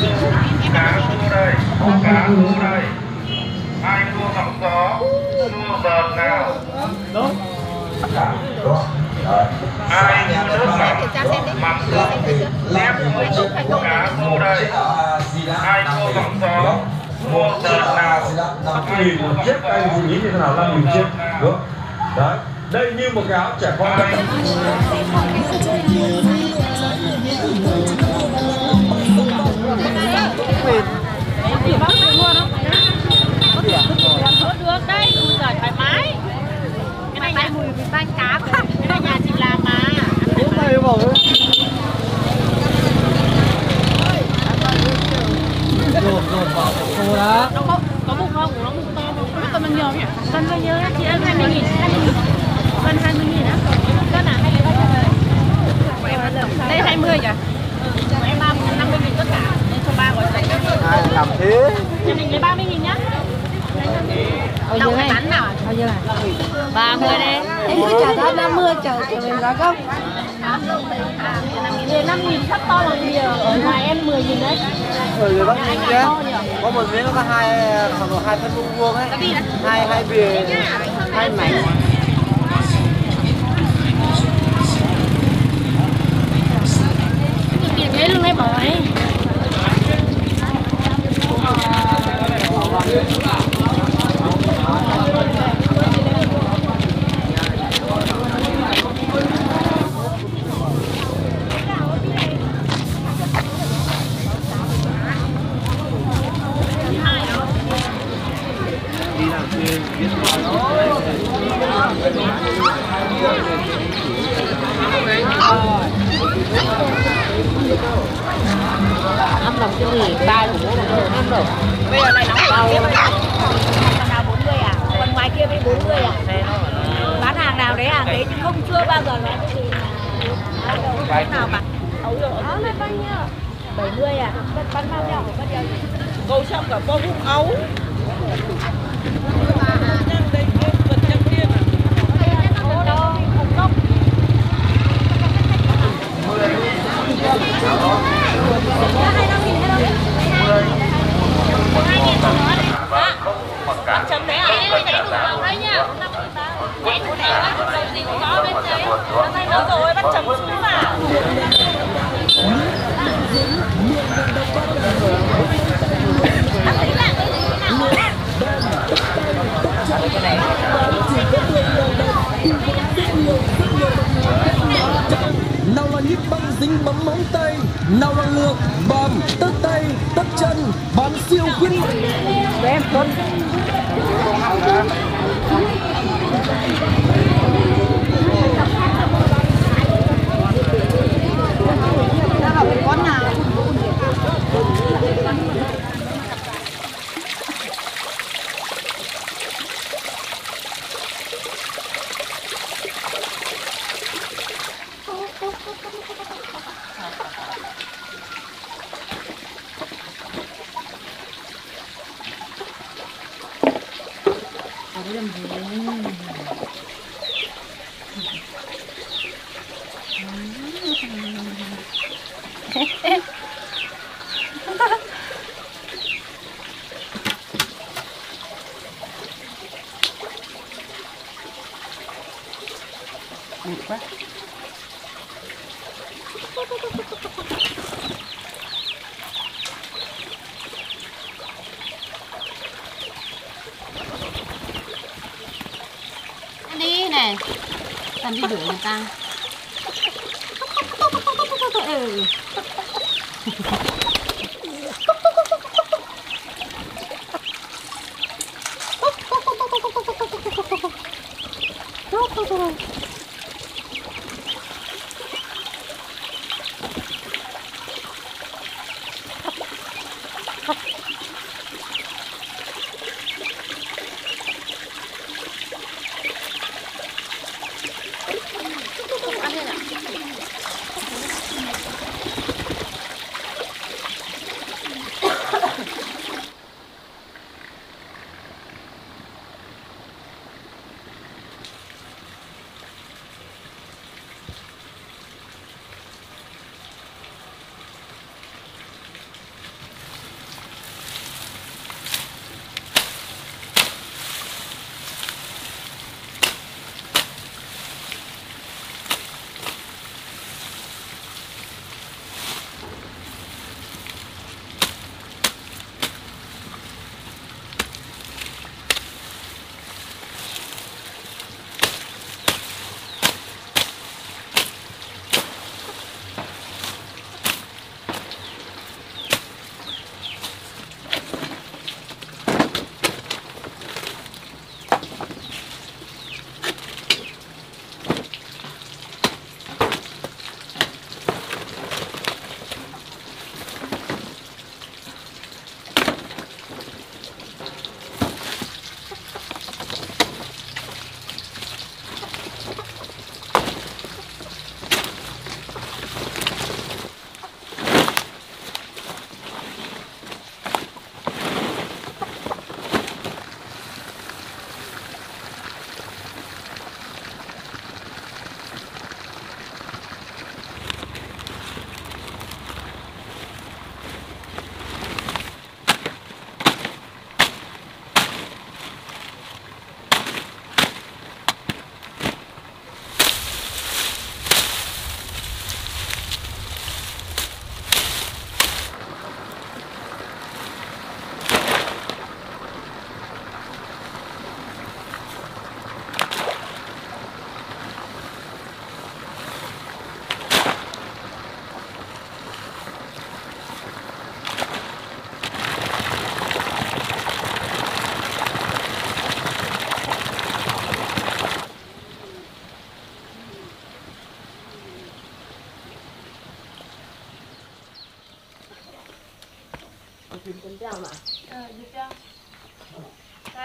tục cá lú đây, ai mua bóng gió, mua bờm nào, đúng, ai mua nước mắm tôm, lép mua cá lú đây, ai mua bóng gió, mua bờm nào, ai một chiếc tay dùng như thế nào là một chiếc, đúng, đấy, đây như một cái áo trẻ con. Bác luôn không? Có thể làm thốt được đấy, ui giời thoải mái. Cái này nhà mùi mình banh cá quá. Cái này nhà chị làm mà. Nó có bụng không? Nó bụng to không? Nó còn bằng nhiều nhỉ? Cân bao nhiêu nhá? Chị ăn 20.000. Cân 20.000 á? Cân à? Đây 20 nhỉ? Em 30.000 tất cả. Ai làm thế? Nhà mình lấy 30.000 nhá. Đâu cái bán nào ạ? Bao nhiêu này? 30 đấy. Em cứ trả giá 50 chờ mình giá gốc. 5.000 sắp to rồi nhiều. Ở ngoài em 10.000 đấy. Ở dưới Bắc Ninh nhé. Có một miếng nó có khoảng 2 phân vuông ấy. Hai bìa, 2 mảnh. Tiền đấy luôn em bỏ ấy. Làm đi đuổi người ta.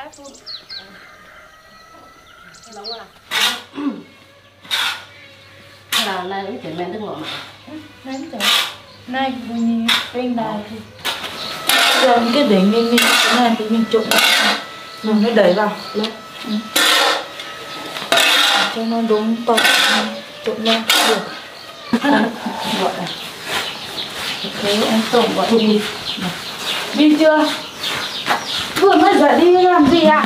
lát luôn. Cái nấu à? Là nay cũng chỉ men nước ngọt mà. Nay cũng trời. Nay mình bên đài thì làm cái để nghiêng cái này thì mình trụng mình mới đẩy vào đấy. Cho nó đúng to trụng lên được. Gọi này. Thế em trụng gọi thùng đi. Pin chưa? Vừa mới dậy đi làm gì ạ?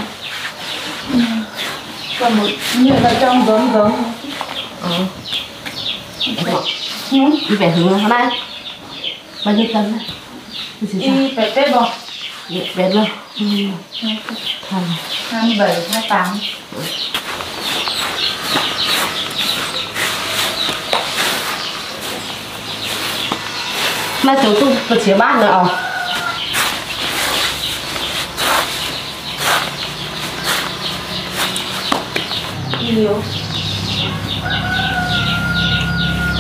Còn một nhiều vào trong giống giống. Đi về hướng hôm nay. Bao nhiêu cân đấy? Đi về tết bò. Về luôn. 27, 28. Mà chú tôi được chế bát nữa à? Y liều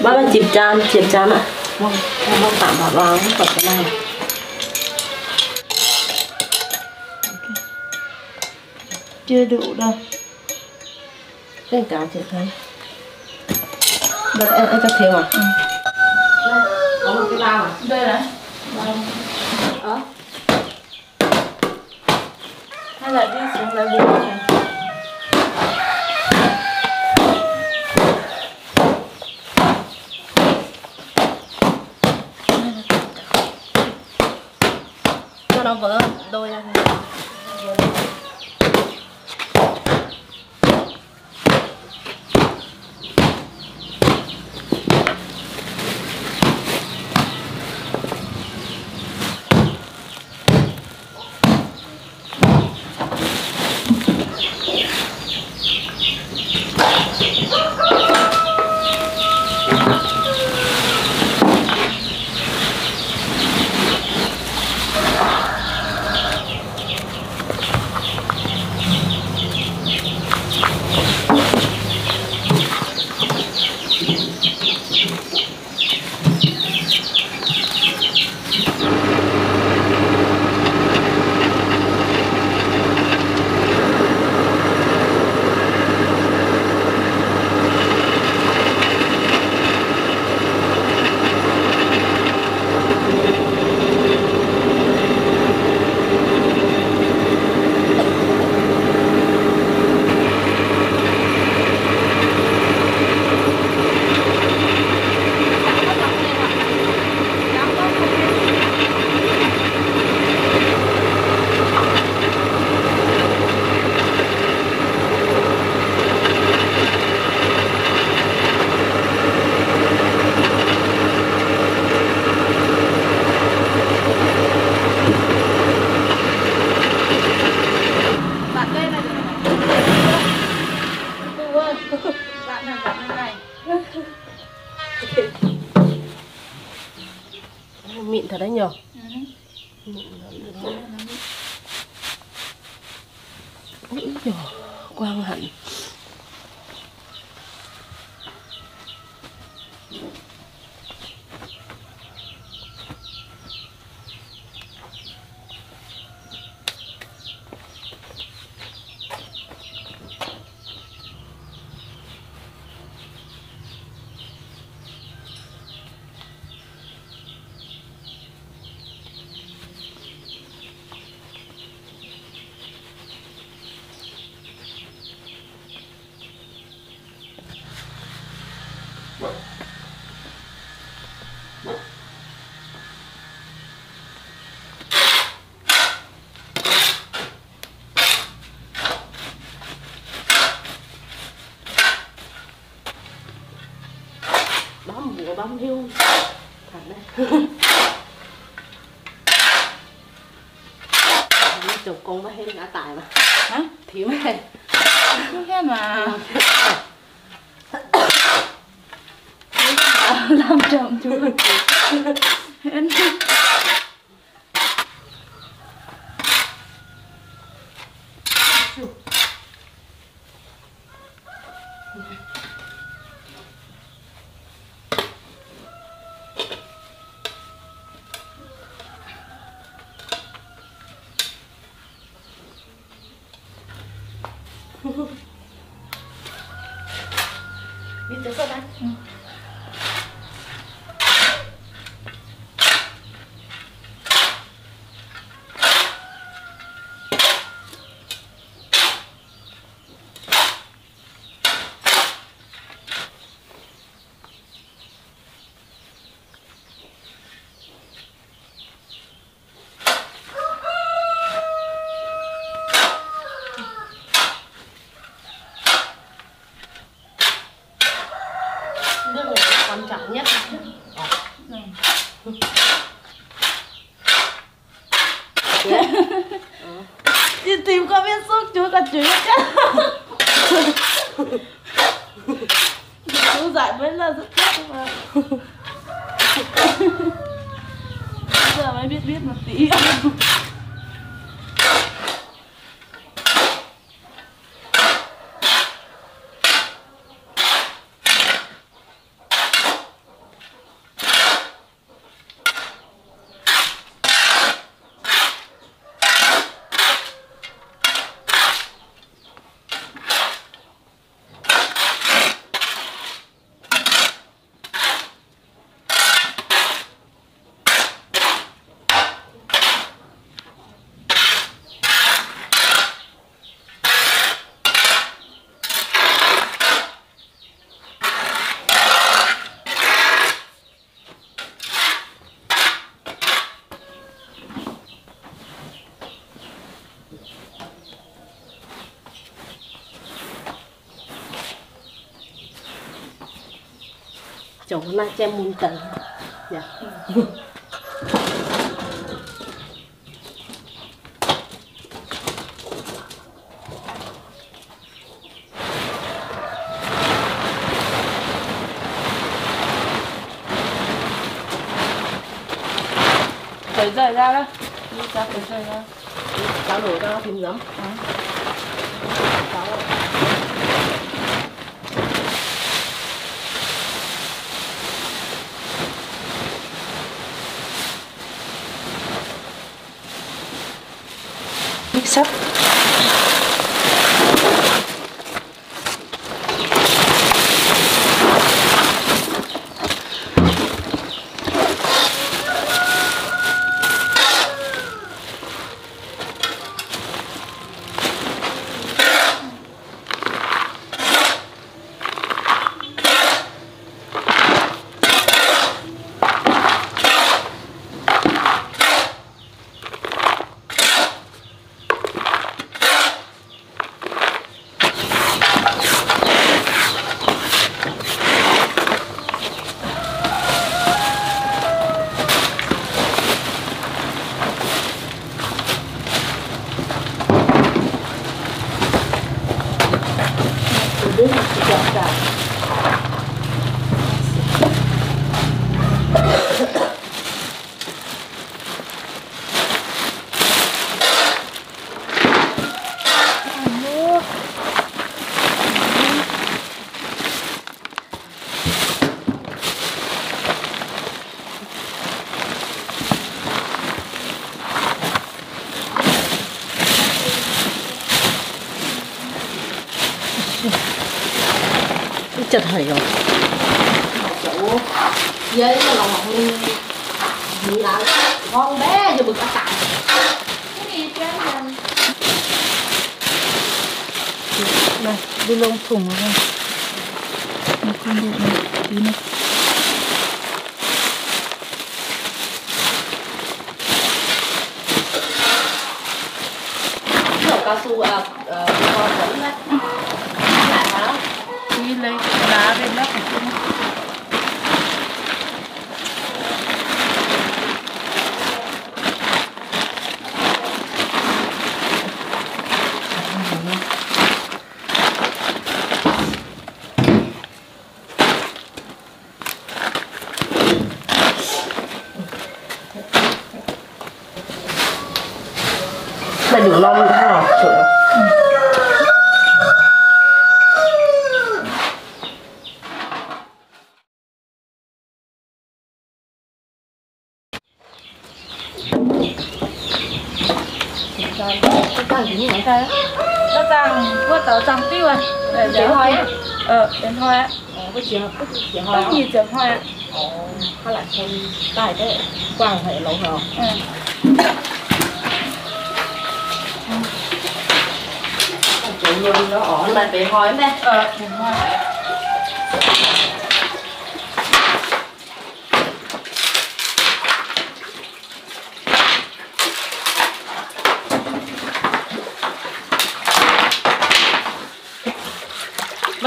bác là chìm chan ạ. Vâng, em bác tạm vào cái này. Chưa đủ đâu. Cái cá chị thấy. Được, em cho thêm à? Ừ. Đây, có một cái bao à? Đây này. Bao. Đó. Hay là đi xuống lấy bột này. Nó vỡ đôi ra thôi. Mịn thật đấy nhờ. Mịn quang hẳn. không hiu thật đấy. Chụp con nó hiu ngã tài mà hả? Thiếu này thế mà làm trộm chú rồi anh. Biết chưa các bạn? Quan trọng nhất này. Chị tìm có biết xúc chú cả chú chứ. Chú dạy mấy lần rất chắc mà. Bây giờ mới biết một tí. Chỗ này cho em muốn tận. Dạ. Phải rời ra đó. Đi ra phải rời ra. Cháu đổ ra phím giấm. Cháu sắp chật hởi rồi. Chỗ dây nó lòng mình gì là con bé giờ bực cả tạm. Cái gì chứ anh? Này, đi lông thủng rồi. Nó không được này, tí nữa. Chỗ cao su à, con vẫn đấy. Lại vào. Đi lấy đá bên lớp của chúng. 在流浪路太好吃了。Tiêu à, chén hoa á, chén hoa á, có nhiều chén hoa á, có lại thêm tài thế, quàng hệ lẩu hào. Chị luôn nó ổn lại bị hói đấy, chén hoa.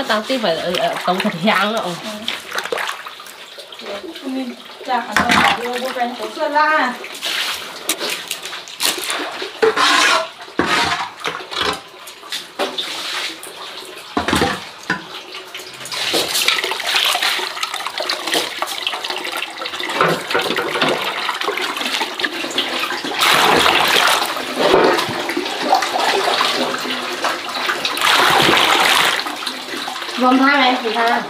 Tao tí phải tổng thật hạng nữa. Mình ra khả năng bảo yêu vô vẹn của Sơn La. Vòng thai này thì ta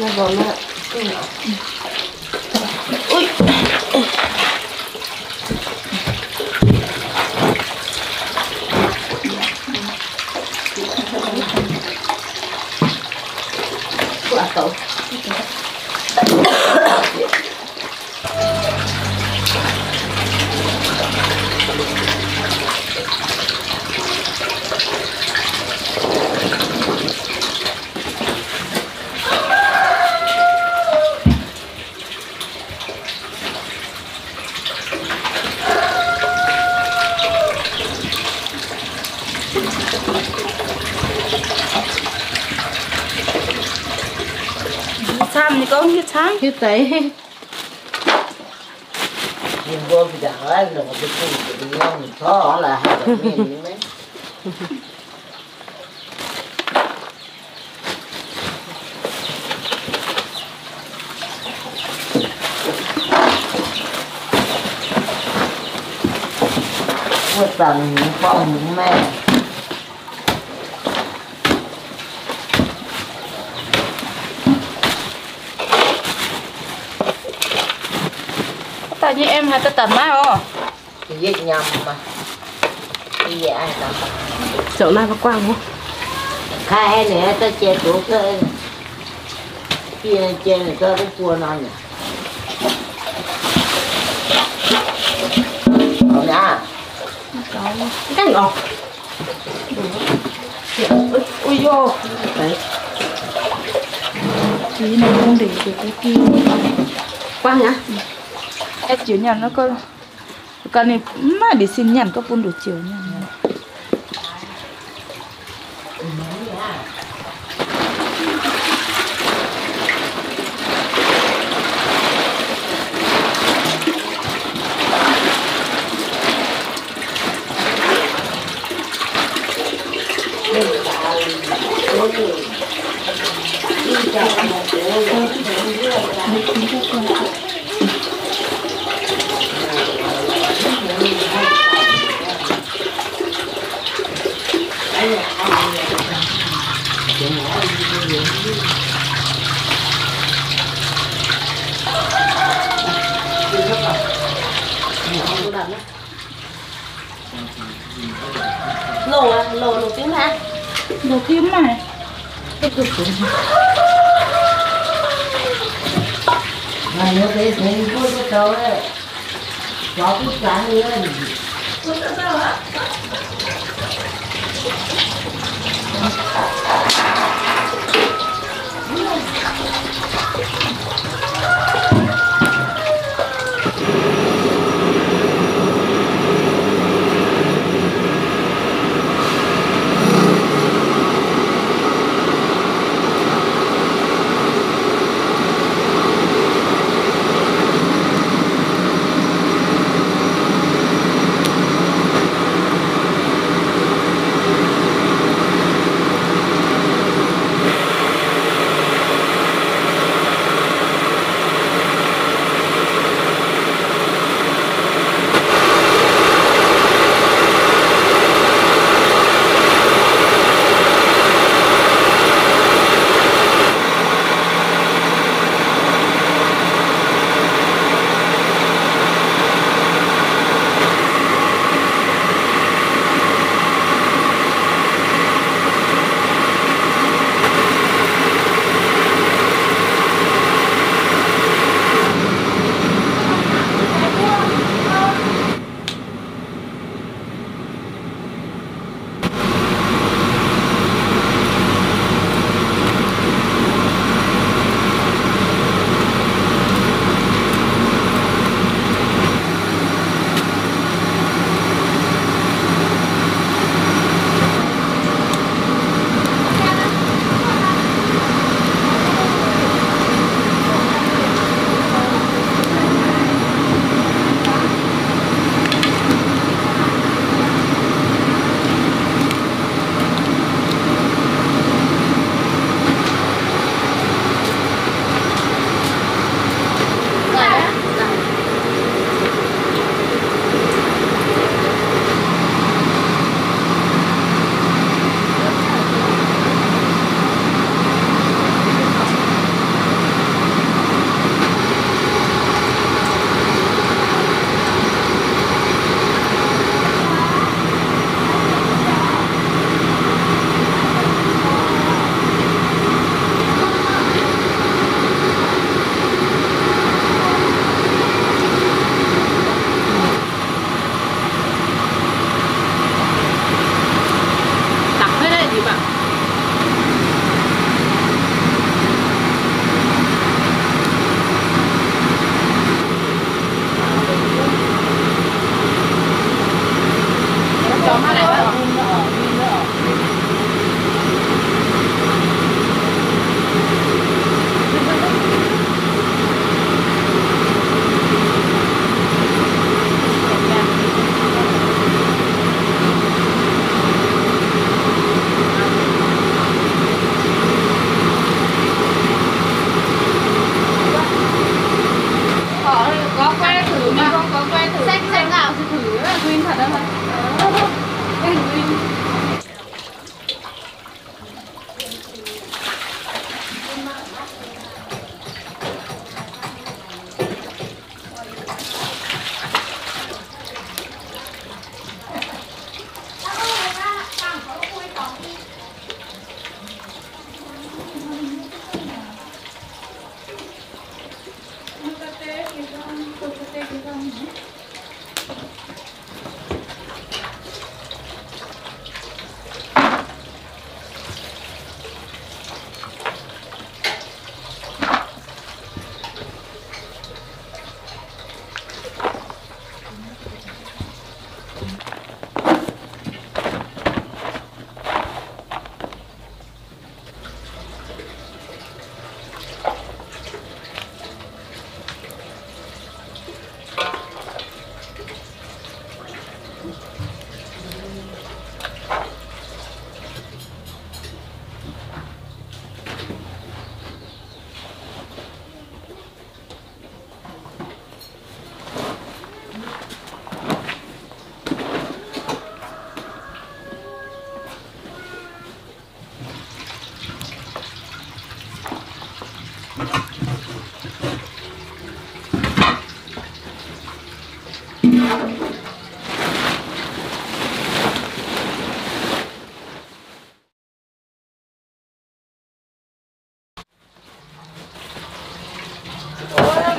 nó vòng nữa. Ui. Quả cầu. Con như sáng như thế nhìn vô thì chẳng lẽ là một cái gì đó mình khó là hai cái miếng đấy một tầng phòng mẹ. Như em hay ta tầm má ô thì giết nhầm mà đi về ai tầm chỗ này có quang không khai này ta che chỗ cái kia che này cho cái cua non nhỉ không nhá cái ngọt ui vô đấy chỉ này không để được cái kia quang nhá. Cái chiều nhằn nó có con này mà để xin nhằn có buôn đủ chiều nhằn lồ tiếng này lồ tiếng này cái cục cục này nó thấy thấy vui cái đầu đấy nó cứ sáng lên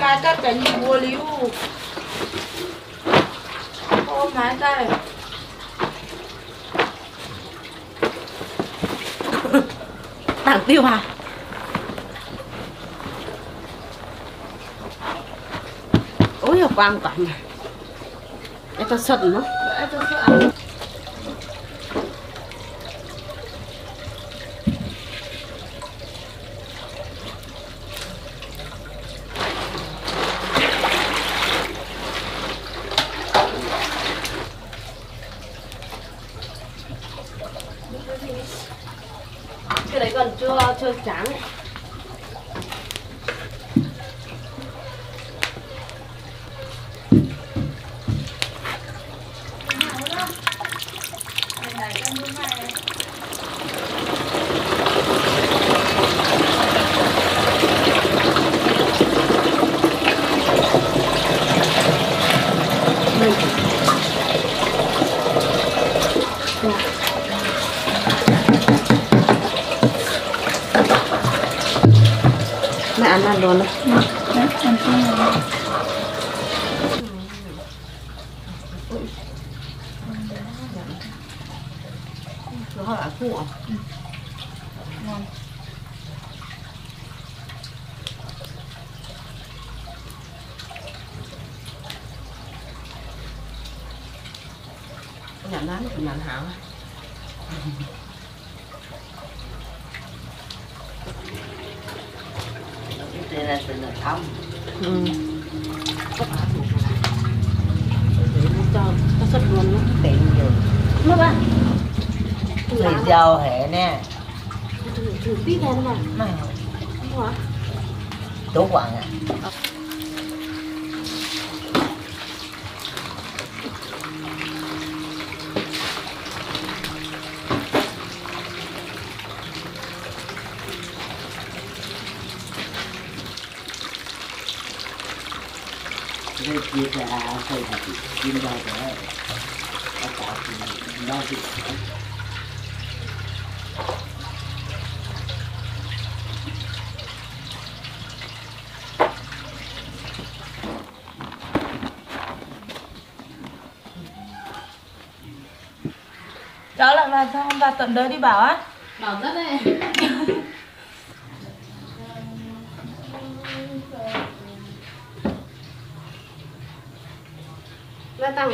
God, can you hold you? Oh my God. Tặng tiêu à? Ôi là quan cảnh này. Em cho sần nó. Em cho sần. Cái đấy còn chưa trắng ấy. Luôn đấy. Nhận lắm, nhận hảo. Là từ là không. Nó sốt luôn nó tiền nhiều. Nó ba. Lấy dầu hệ nè. Thử tí ra nó mà. Đúng hả? Đúng quá à. Đây kia là cây hạt kim đào đấy, nó có kim đào gì? Cháu lại vào sao không vào tận đấy đi Bảo á? Bảo rất đấy. Nó tăng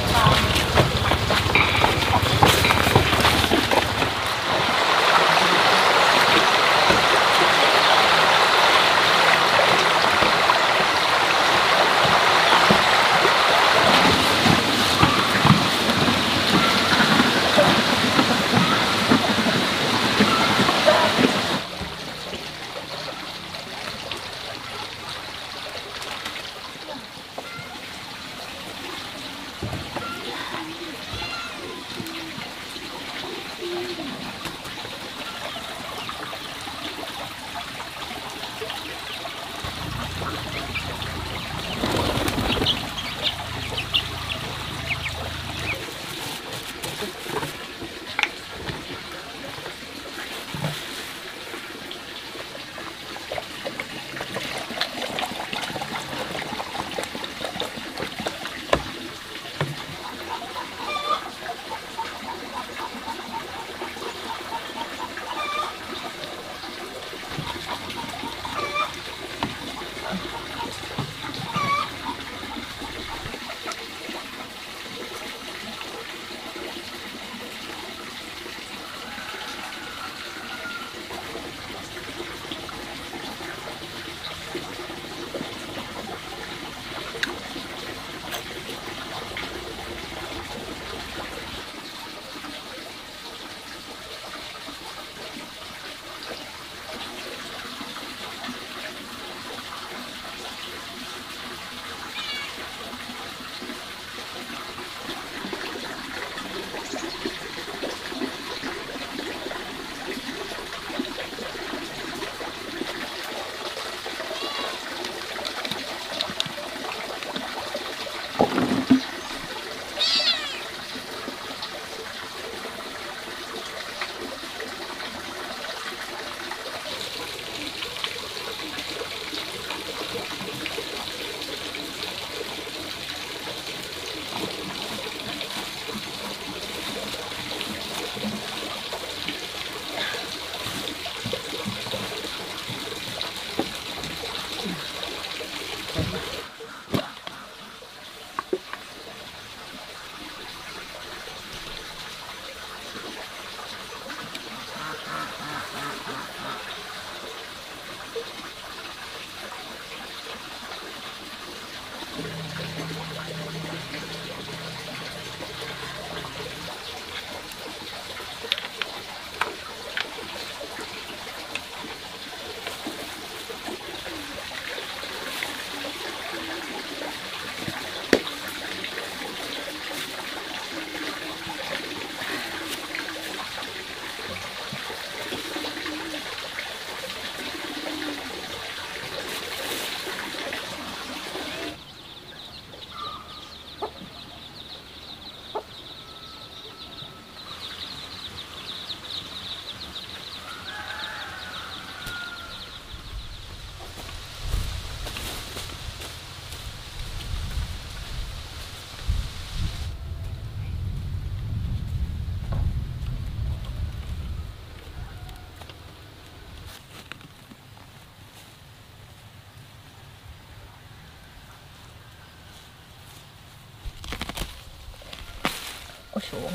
xuống.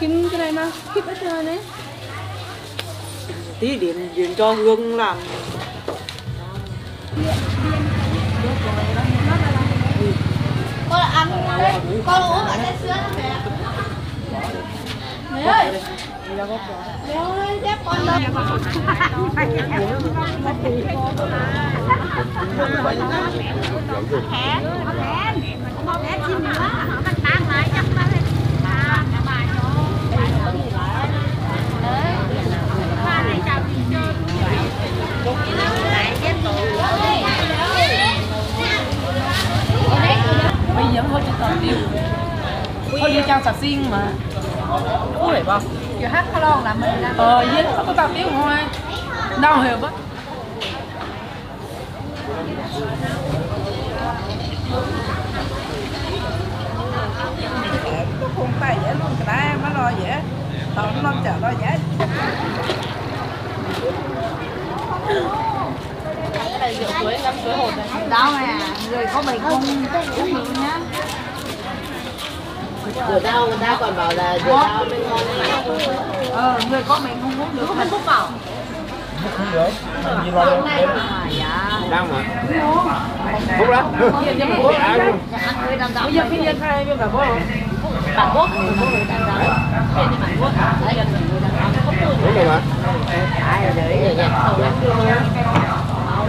Kim cái này mà Kim hết rồi đấy. Tí điện cho Hương làm. Con ăn đấy, con uống cả chai sữa mẹ ạ. Mẹ ơi, mẹ ơi, dép con lên. Bây giờ thôi chứ còn điều thôi như trang sạc riêng mà có để bao kiểu hát khá lon là mình làm nhưng không có tạp tiêu không ai đau hiểu quá không phải dễ luôn cái này mà lo dễ tao nó chở lo dễ này rượu chuối ngâm chuối hột này đau nè người có bệnh không uống nhiều nhá rượu đau còn bảo là rượu đau bên ngon người có bệnh không uống được mình không bảo không được như vậy đâu đau mà không đó người làm giáo viên kinh nghiệm hay bên bản quốc bản quốc người làm giáo viên bản quốc đây là người làm không được đấy mà ai đấy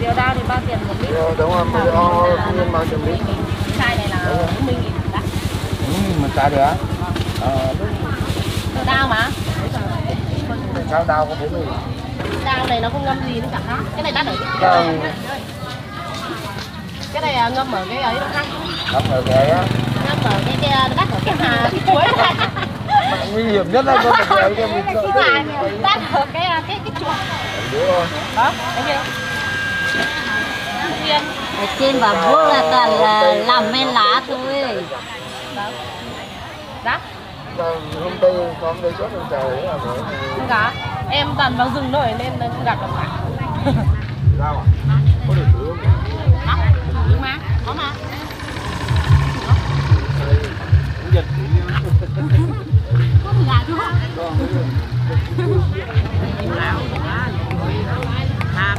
điều đao thì bao tiền một lít? Đúng rồi, mình không bao tiền lít. Chai này là 40.000 đã. Mình trả được á? Điều đao mà. Sao đao có 40.000? Đao này nó không ngâm gì nữa cả khác. Cái này đắt ở cái này ngâm ở cái ấy nó khác. Ngâm ở cái ấy á? Ngâm ở cái đắt ở cái hà cái chuối này. Nguy hiểm nhất là ngâm ở cái ấy cho mình sợ. Đắt ở cái chuối. Đúng rồi. Đó, cái gì? Ở trên bà bố là toàn là làm men lá thôi. Rác. Hôm đây có đây chốt được trời đấy à? Không cả. Em toàn vào rừng nổi nên không gặp được cả. Sao à? Có được thứ không? Đó. Nhưng mà có mà. Giật. Có gà chứ không? Tham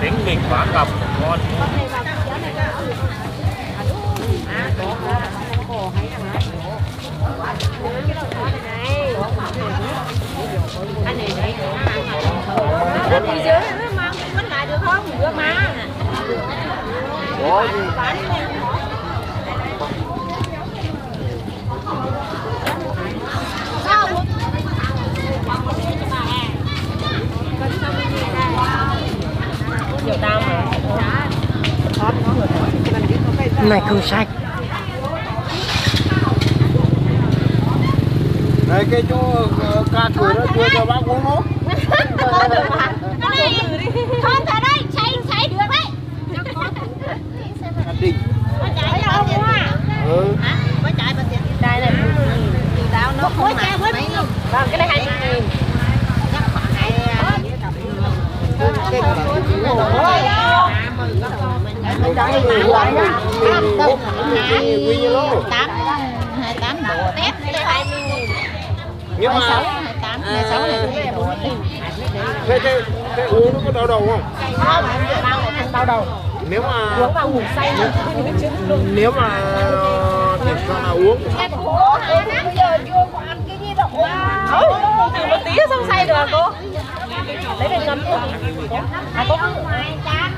tính mình quá cặp ngon. Anh này đấy. Nó đi dưới nó mang bắt lại được không? Được mà. Này không sạch. Đây cái chỗ ca thử đó đưa cho bác uống không? Không thử đây, cháy được đấy. Có cháy cho ông quá à? Ừ. Có cháy bằng tiền. Đây này. Tao nó không mà. Vâng, cái này 2.000. Chắc khoảng này. Cái nhưng mà 26 thế uống nó có đau đầu không? Không đau đầu. Nếu mà uống vào ngủ say nếu mà thì sao là uống? Bây giờ chưa có ăn cái gì đâu. Không thử một tí xong say được cô. Đấy là ngâm thôi. À có ngoài chán.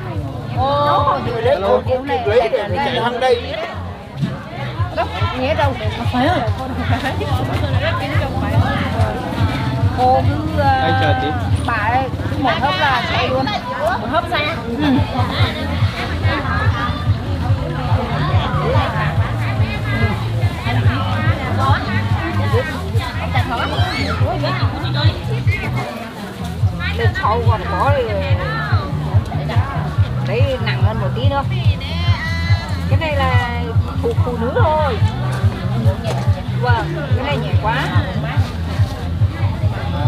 Ồ, vừa đấy cô kêu này chạy hăng đây. Nghĩa đâu phải không? Cô cứ bà ấy một hớp là say luôn, một hớp say. Lên sâu còn có đấy nặng hơn một tí nữa. Cái này là phụ nữ thôi. Vâng, cái này nhẹ quá.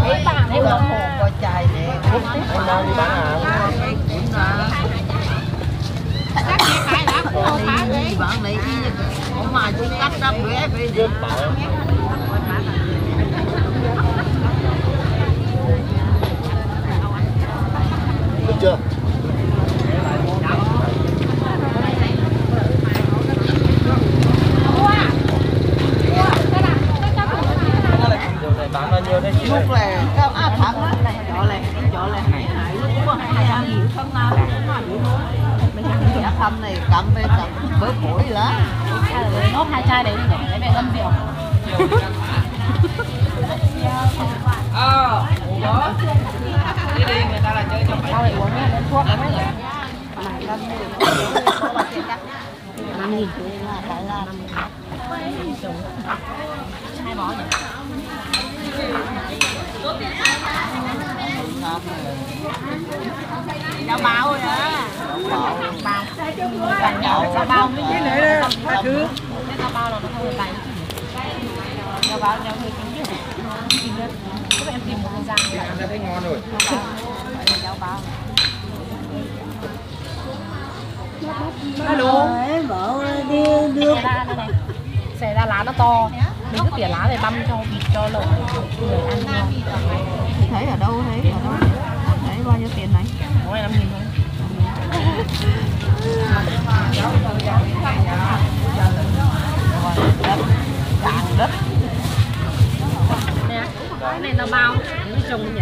Thấy bạn ấy uống hồ có chai để em đâu đi bán à? Chắc cái cái đã không phá đấy. Bạn này đi không mà chúng cắt ra bé về đi. Được chưa? Lúc là các à thằng này chỗ này hải nó cũng có hai nghìn không nào cũng mà mình ăn thăm này cầm về cầm bớt củi lá nốt hai chai đấy để lấy về ngâm rượu. Ờ đi đi người ta là chơi trong phải. Sao lại uống nha uống thuốc lắm đấy. Này ngâm thì không là tiền cắt 5.000 là cái là 5.000 hai bó nhỉ. Nó bao nữa. Nó bao mới chứ nữa đó. Nó bao là nó hơi lạnh. Nó bao nhau hơi cứng. Các em tìm một con răng. Nó thấy ngon rồi. Nó bao. Alo. Xẻ ra lá nó to. Mình cứ tỉa lá về băm cho vịt cho lợn người ăn ngon. Thấy ở đâu thấy ở đâu? Đấy bao nhiêu tiền này? Có 5.000 thôi. Đất. Nè, cái này là bao nó trồng nhỉ?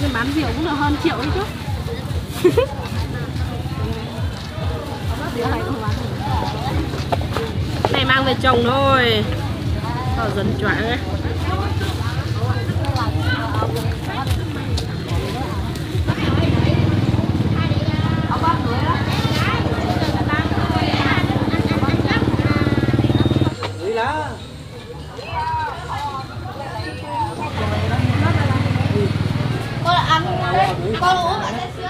Nhưng bán rượu cũng được hơn triệu đấy chứ. Này mang về trồng thôi. Nó dần choáng ấy. Con uống bạn lên xưa.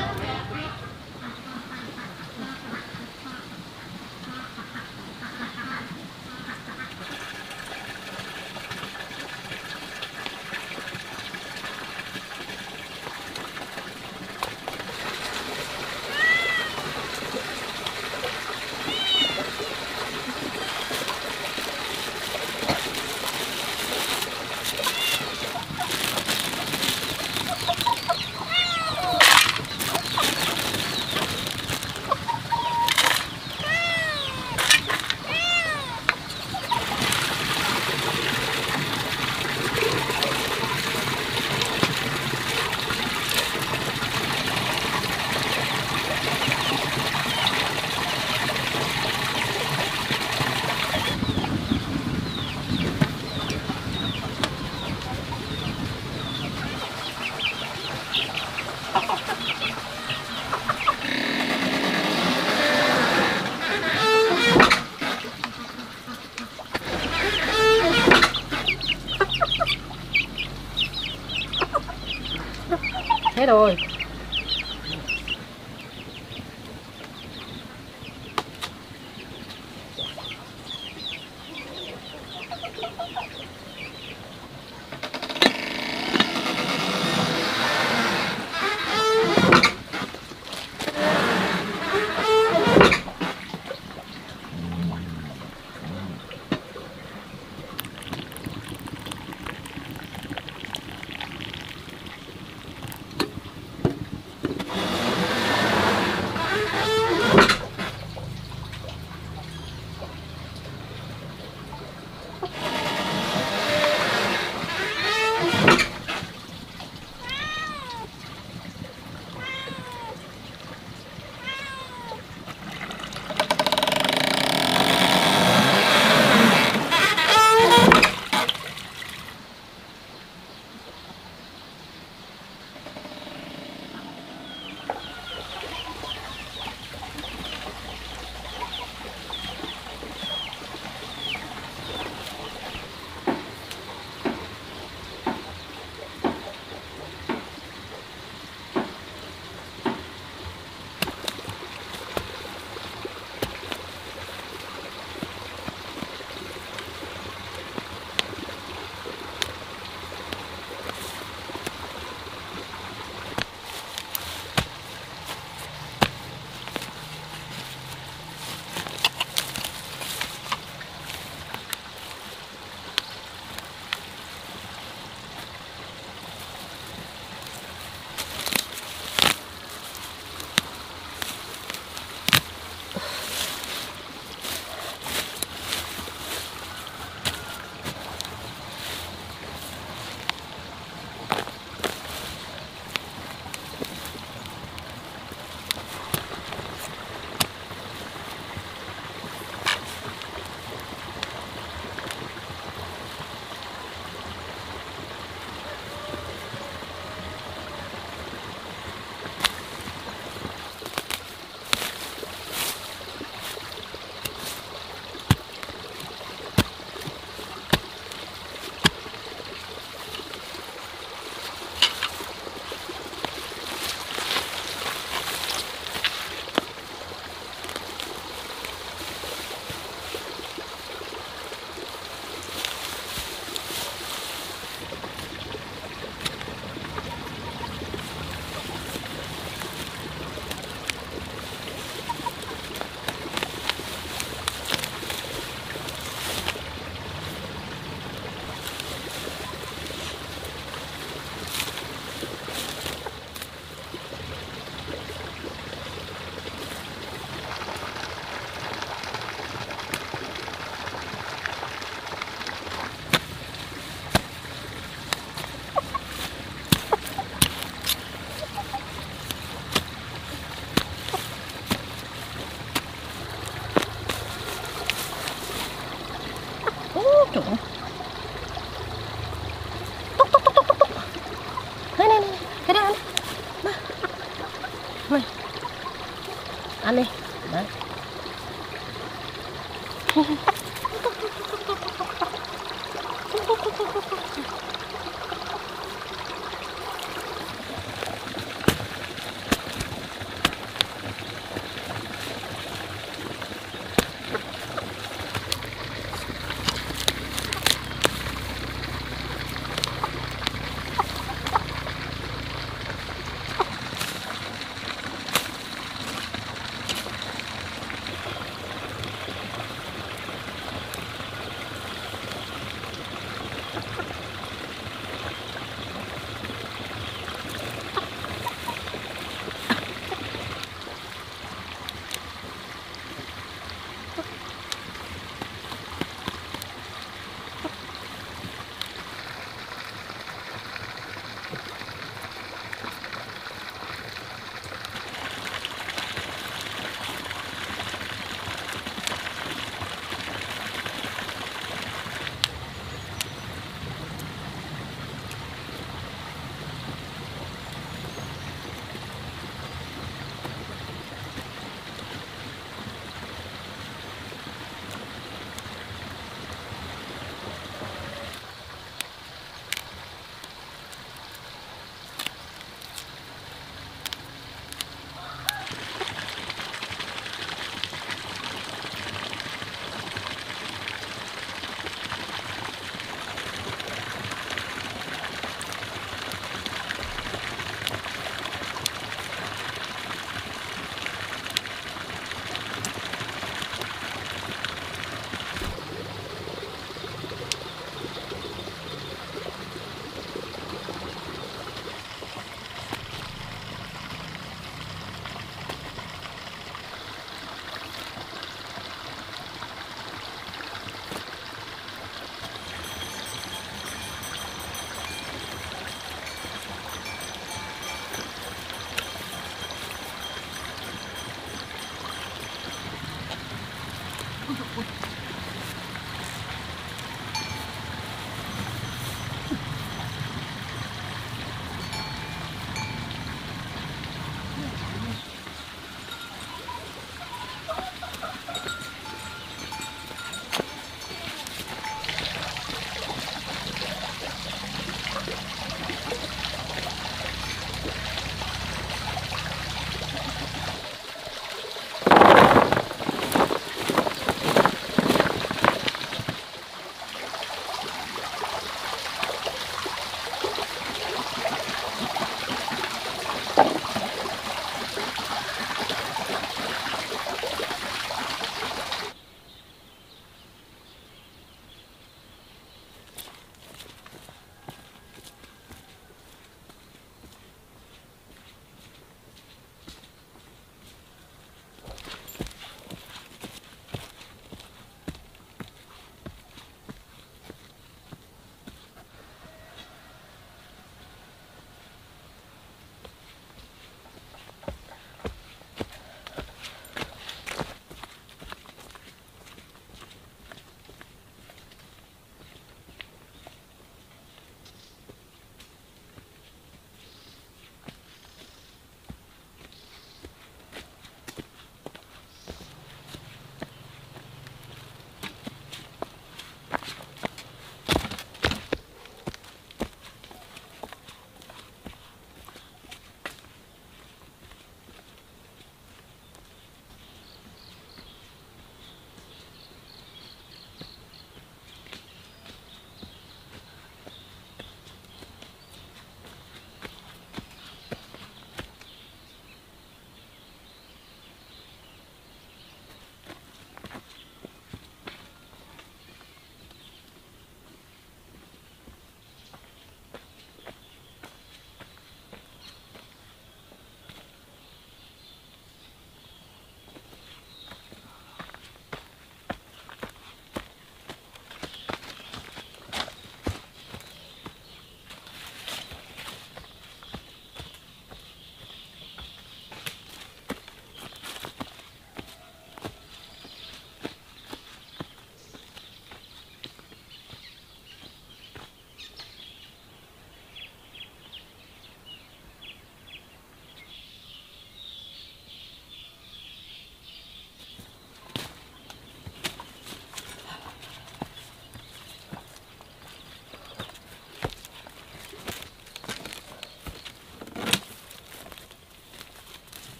hết rồi. Ăn đi. Đấy.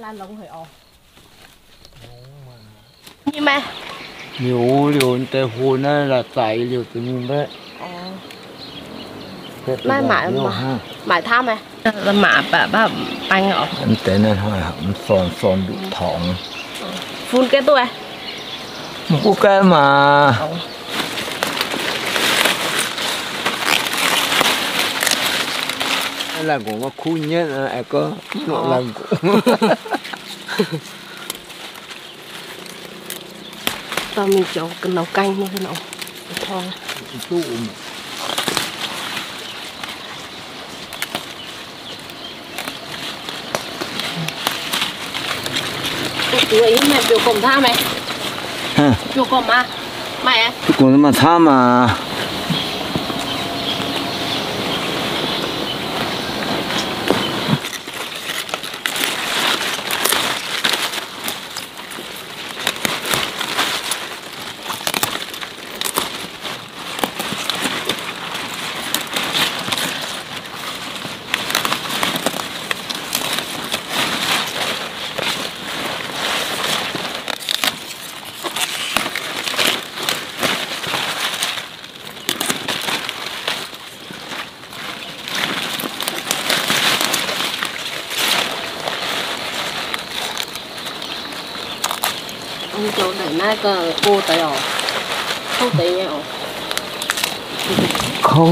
là lông hơi ồ. Nhưng mà nhiều điều tê hồn là tại điều từ mình đấy. Mai mãi tham mày là mã bà anh ngọc. Em tên là thôi không son bị thòng. Phun cái tôi. Một cái mà. Làm của nó khu nhất là có làm tao mình chỗ cần nấu canh luôn thế nào thon chú ý mẹ biểu cổng tha mày biểu cổng mà mẹ biểu cổng mà tha mà chỗ này nãy cơ cô tay ổ khâu tay nhau khâu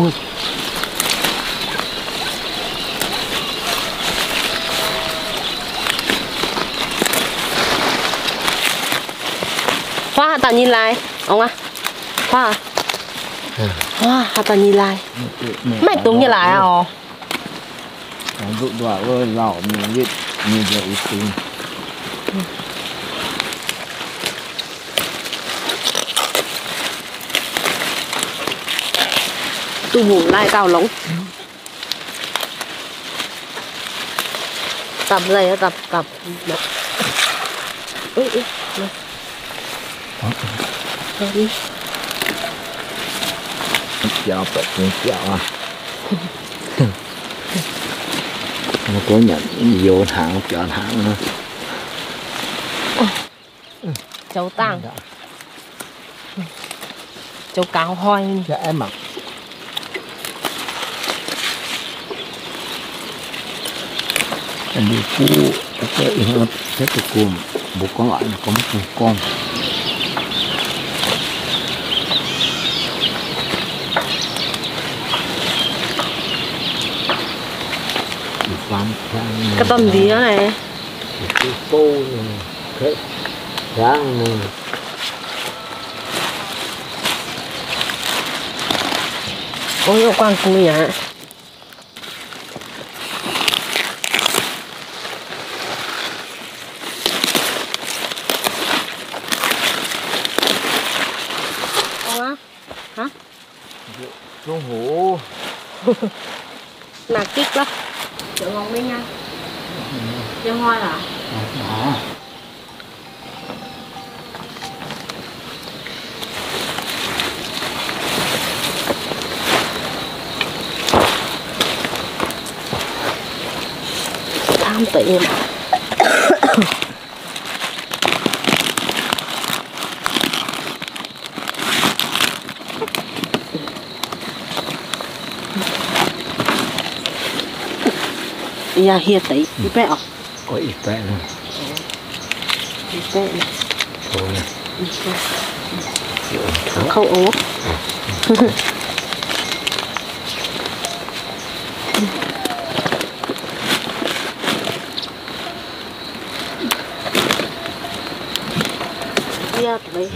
hoa hạt tàn nhìn lại ông à hoa hoa hạt tàn nhìn lại mày túng như lại ổ rụt đọa ơi lỏng nhìn dậy xuống. Tụi bụng lại cao lống tập dày tập ơi ơi đi chào tập chào à nó có nhận nhiều tháng chờ tháng nữa cháu tăng cháu cao hoi dạ em mặc anh đi cú cái nó rất là cùm một con lại là có một con cái tôm gì đó này cái câu này cái rang này ôi con cua nhỉ. Con hổ là kích lắm chợ ngon đấy nha chợ hoa là tham tiền ya hiệt đấy, đi bẹ à? Có ít bẹ luôn. Đi bẹ này. Thôi này. Đi bẹ. Khâu ốp. Ya đấy.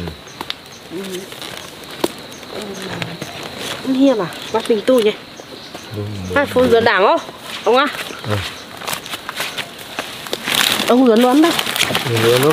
Hiệp à? Bắt bình tu nhỉ? Hai phun dừa đảng không? Ông à? Ông lớn lắm đấy. Lớn luôn.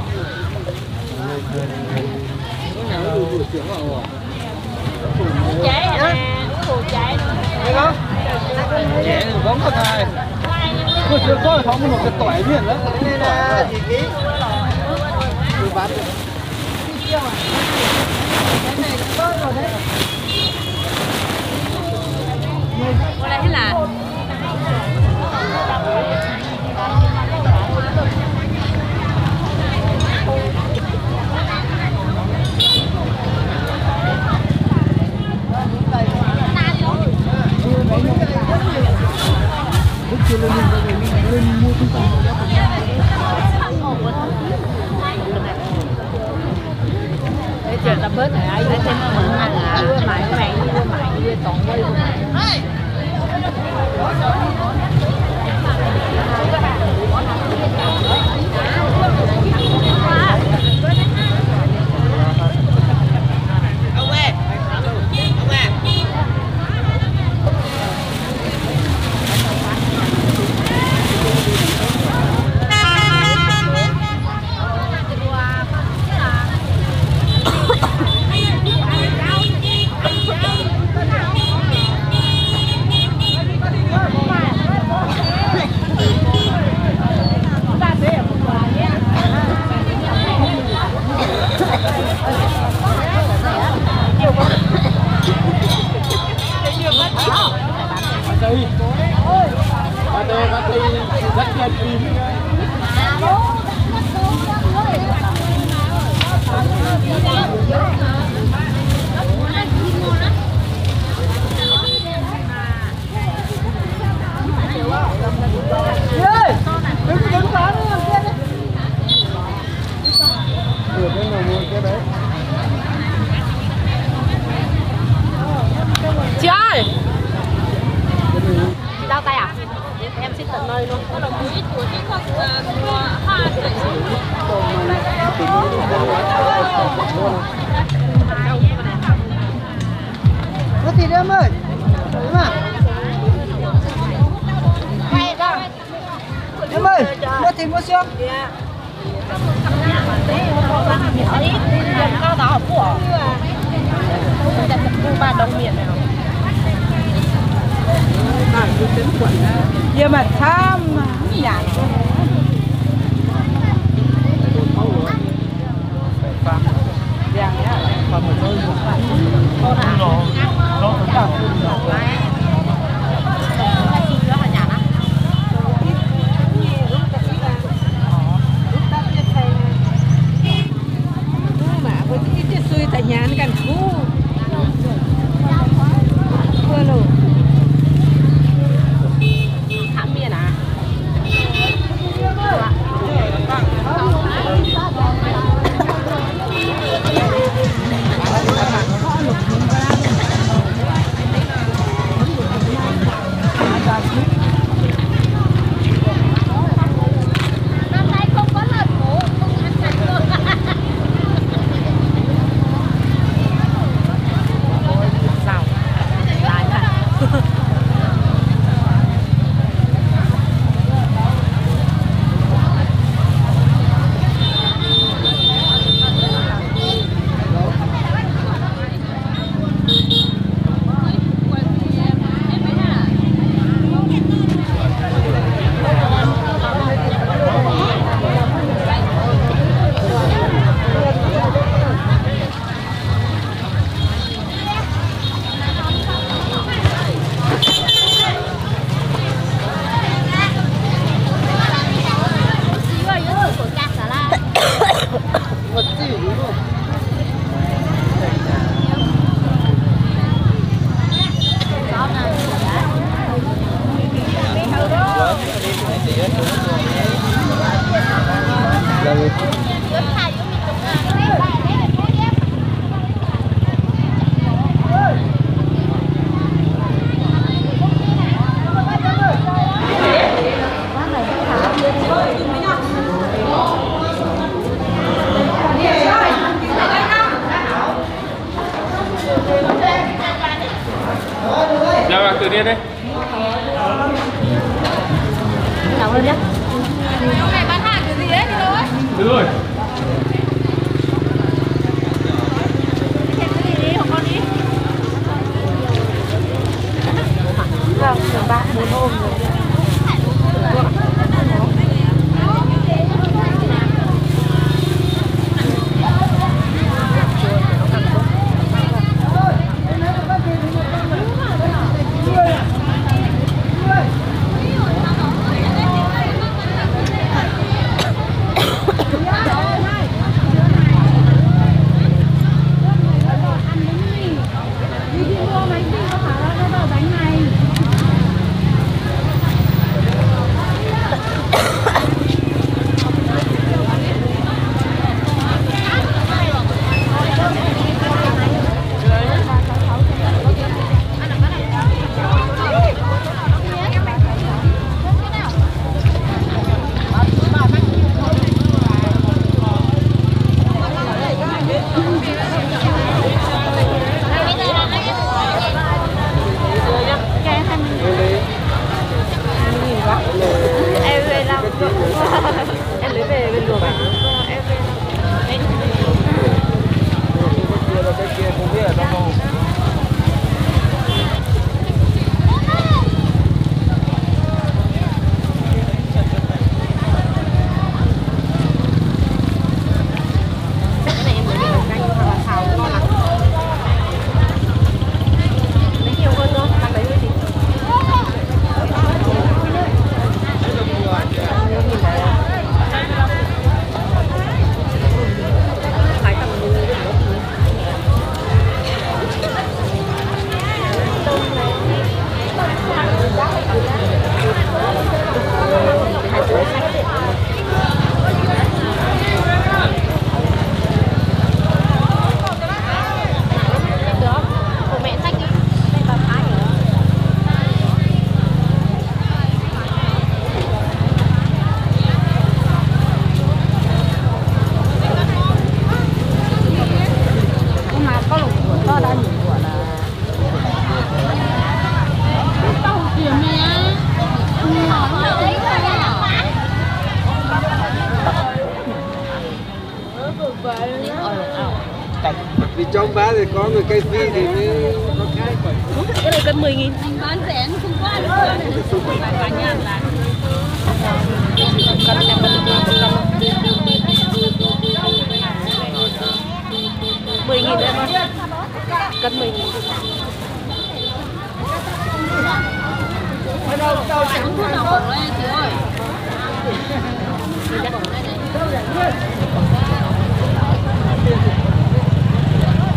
Được rồi. Trong bán thì có người cây phi thì nó khác vậy. Cái này cân 10.000. Mình bán rẻ nó không quá được. Cả nhà là cân này cân 10.000 đấy con. Cân 10.000. Ở đâu tao chẳng có nào bỏ lên chị ơi. Đâu là nguyên.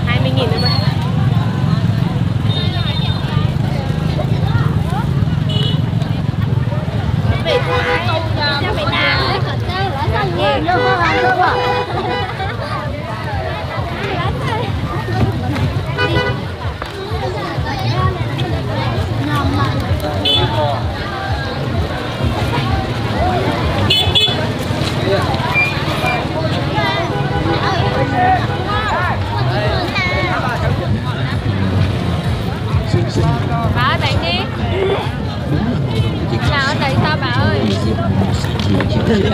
20.000 thôi mà. Về thái, cho mày đá. Lá nghe nó không được à? Bà tại đi. Nào ở tại sao bà ơi? Đấy cũng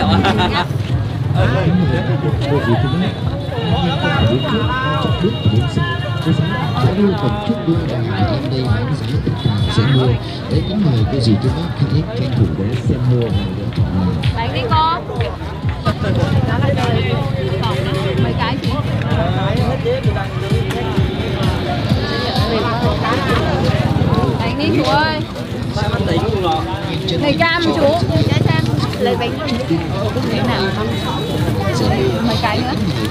là cái gì tôi bác hãy tranh thủ để xem mua hàng để chọn hàng. Bạn đi cô. Mấy cái gì? Bánh đi chú ơi. Này cam chú. Lấy bánh đi. Cái nào không? Mấy cái nữa.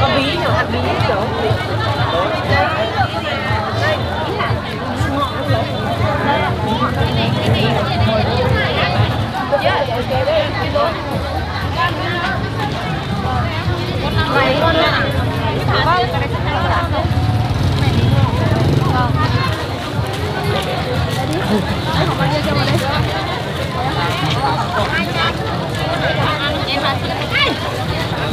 Có bí nhỉ, ăn bí kiểu. Mày con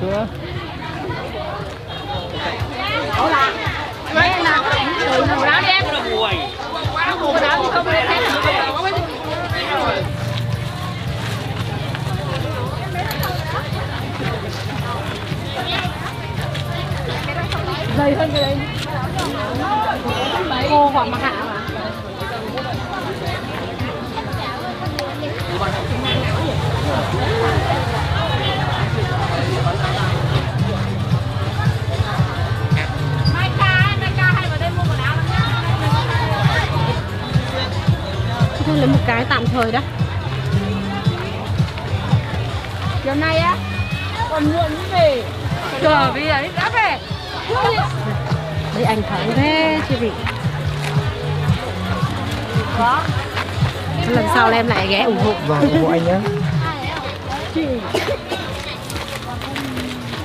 Chưa. Ủa là. Đấy là quần áo đen. Quần áo thì không đen. Dày hơn cái đấy. Cô khoảng mặc hạ mà. Mai ca hay vào đây mua quần áo lắm nhá. Thôi lấy một cái tạm thời đó. Chiều nay á, còn muộn mới về. Chờ vì ấy đã về. Đây anh thoáng thế chị vị. Lần sau em lại ghé ủng hộ. Và ủng hộ anh nhé. Ai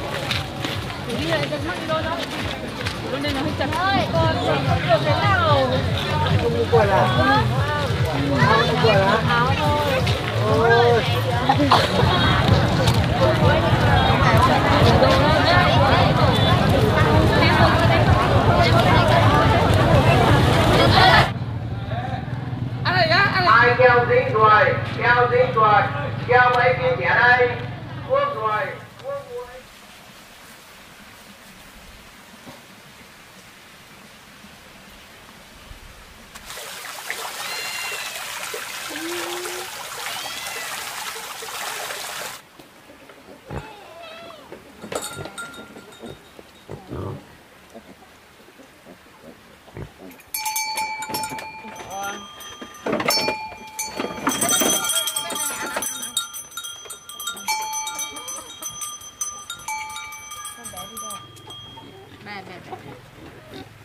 keo dính rồi, keo dính rồi, keo mấy cái thẻ đây, cuốc rồi, cuốc rồi. Bad.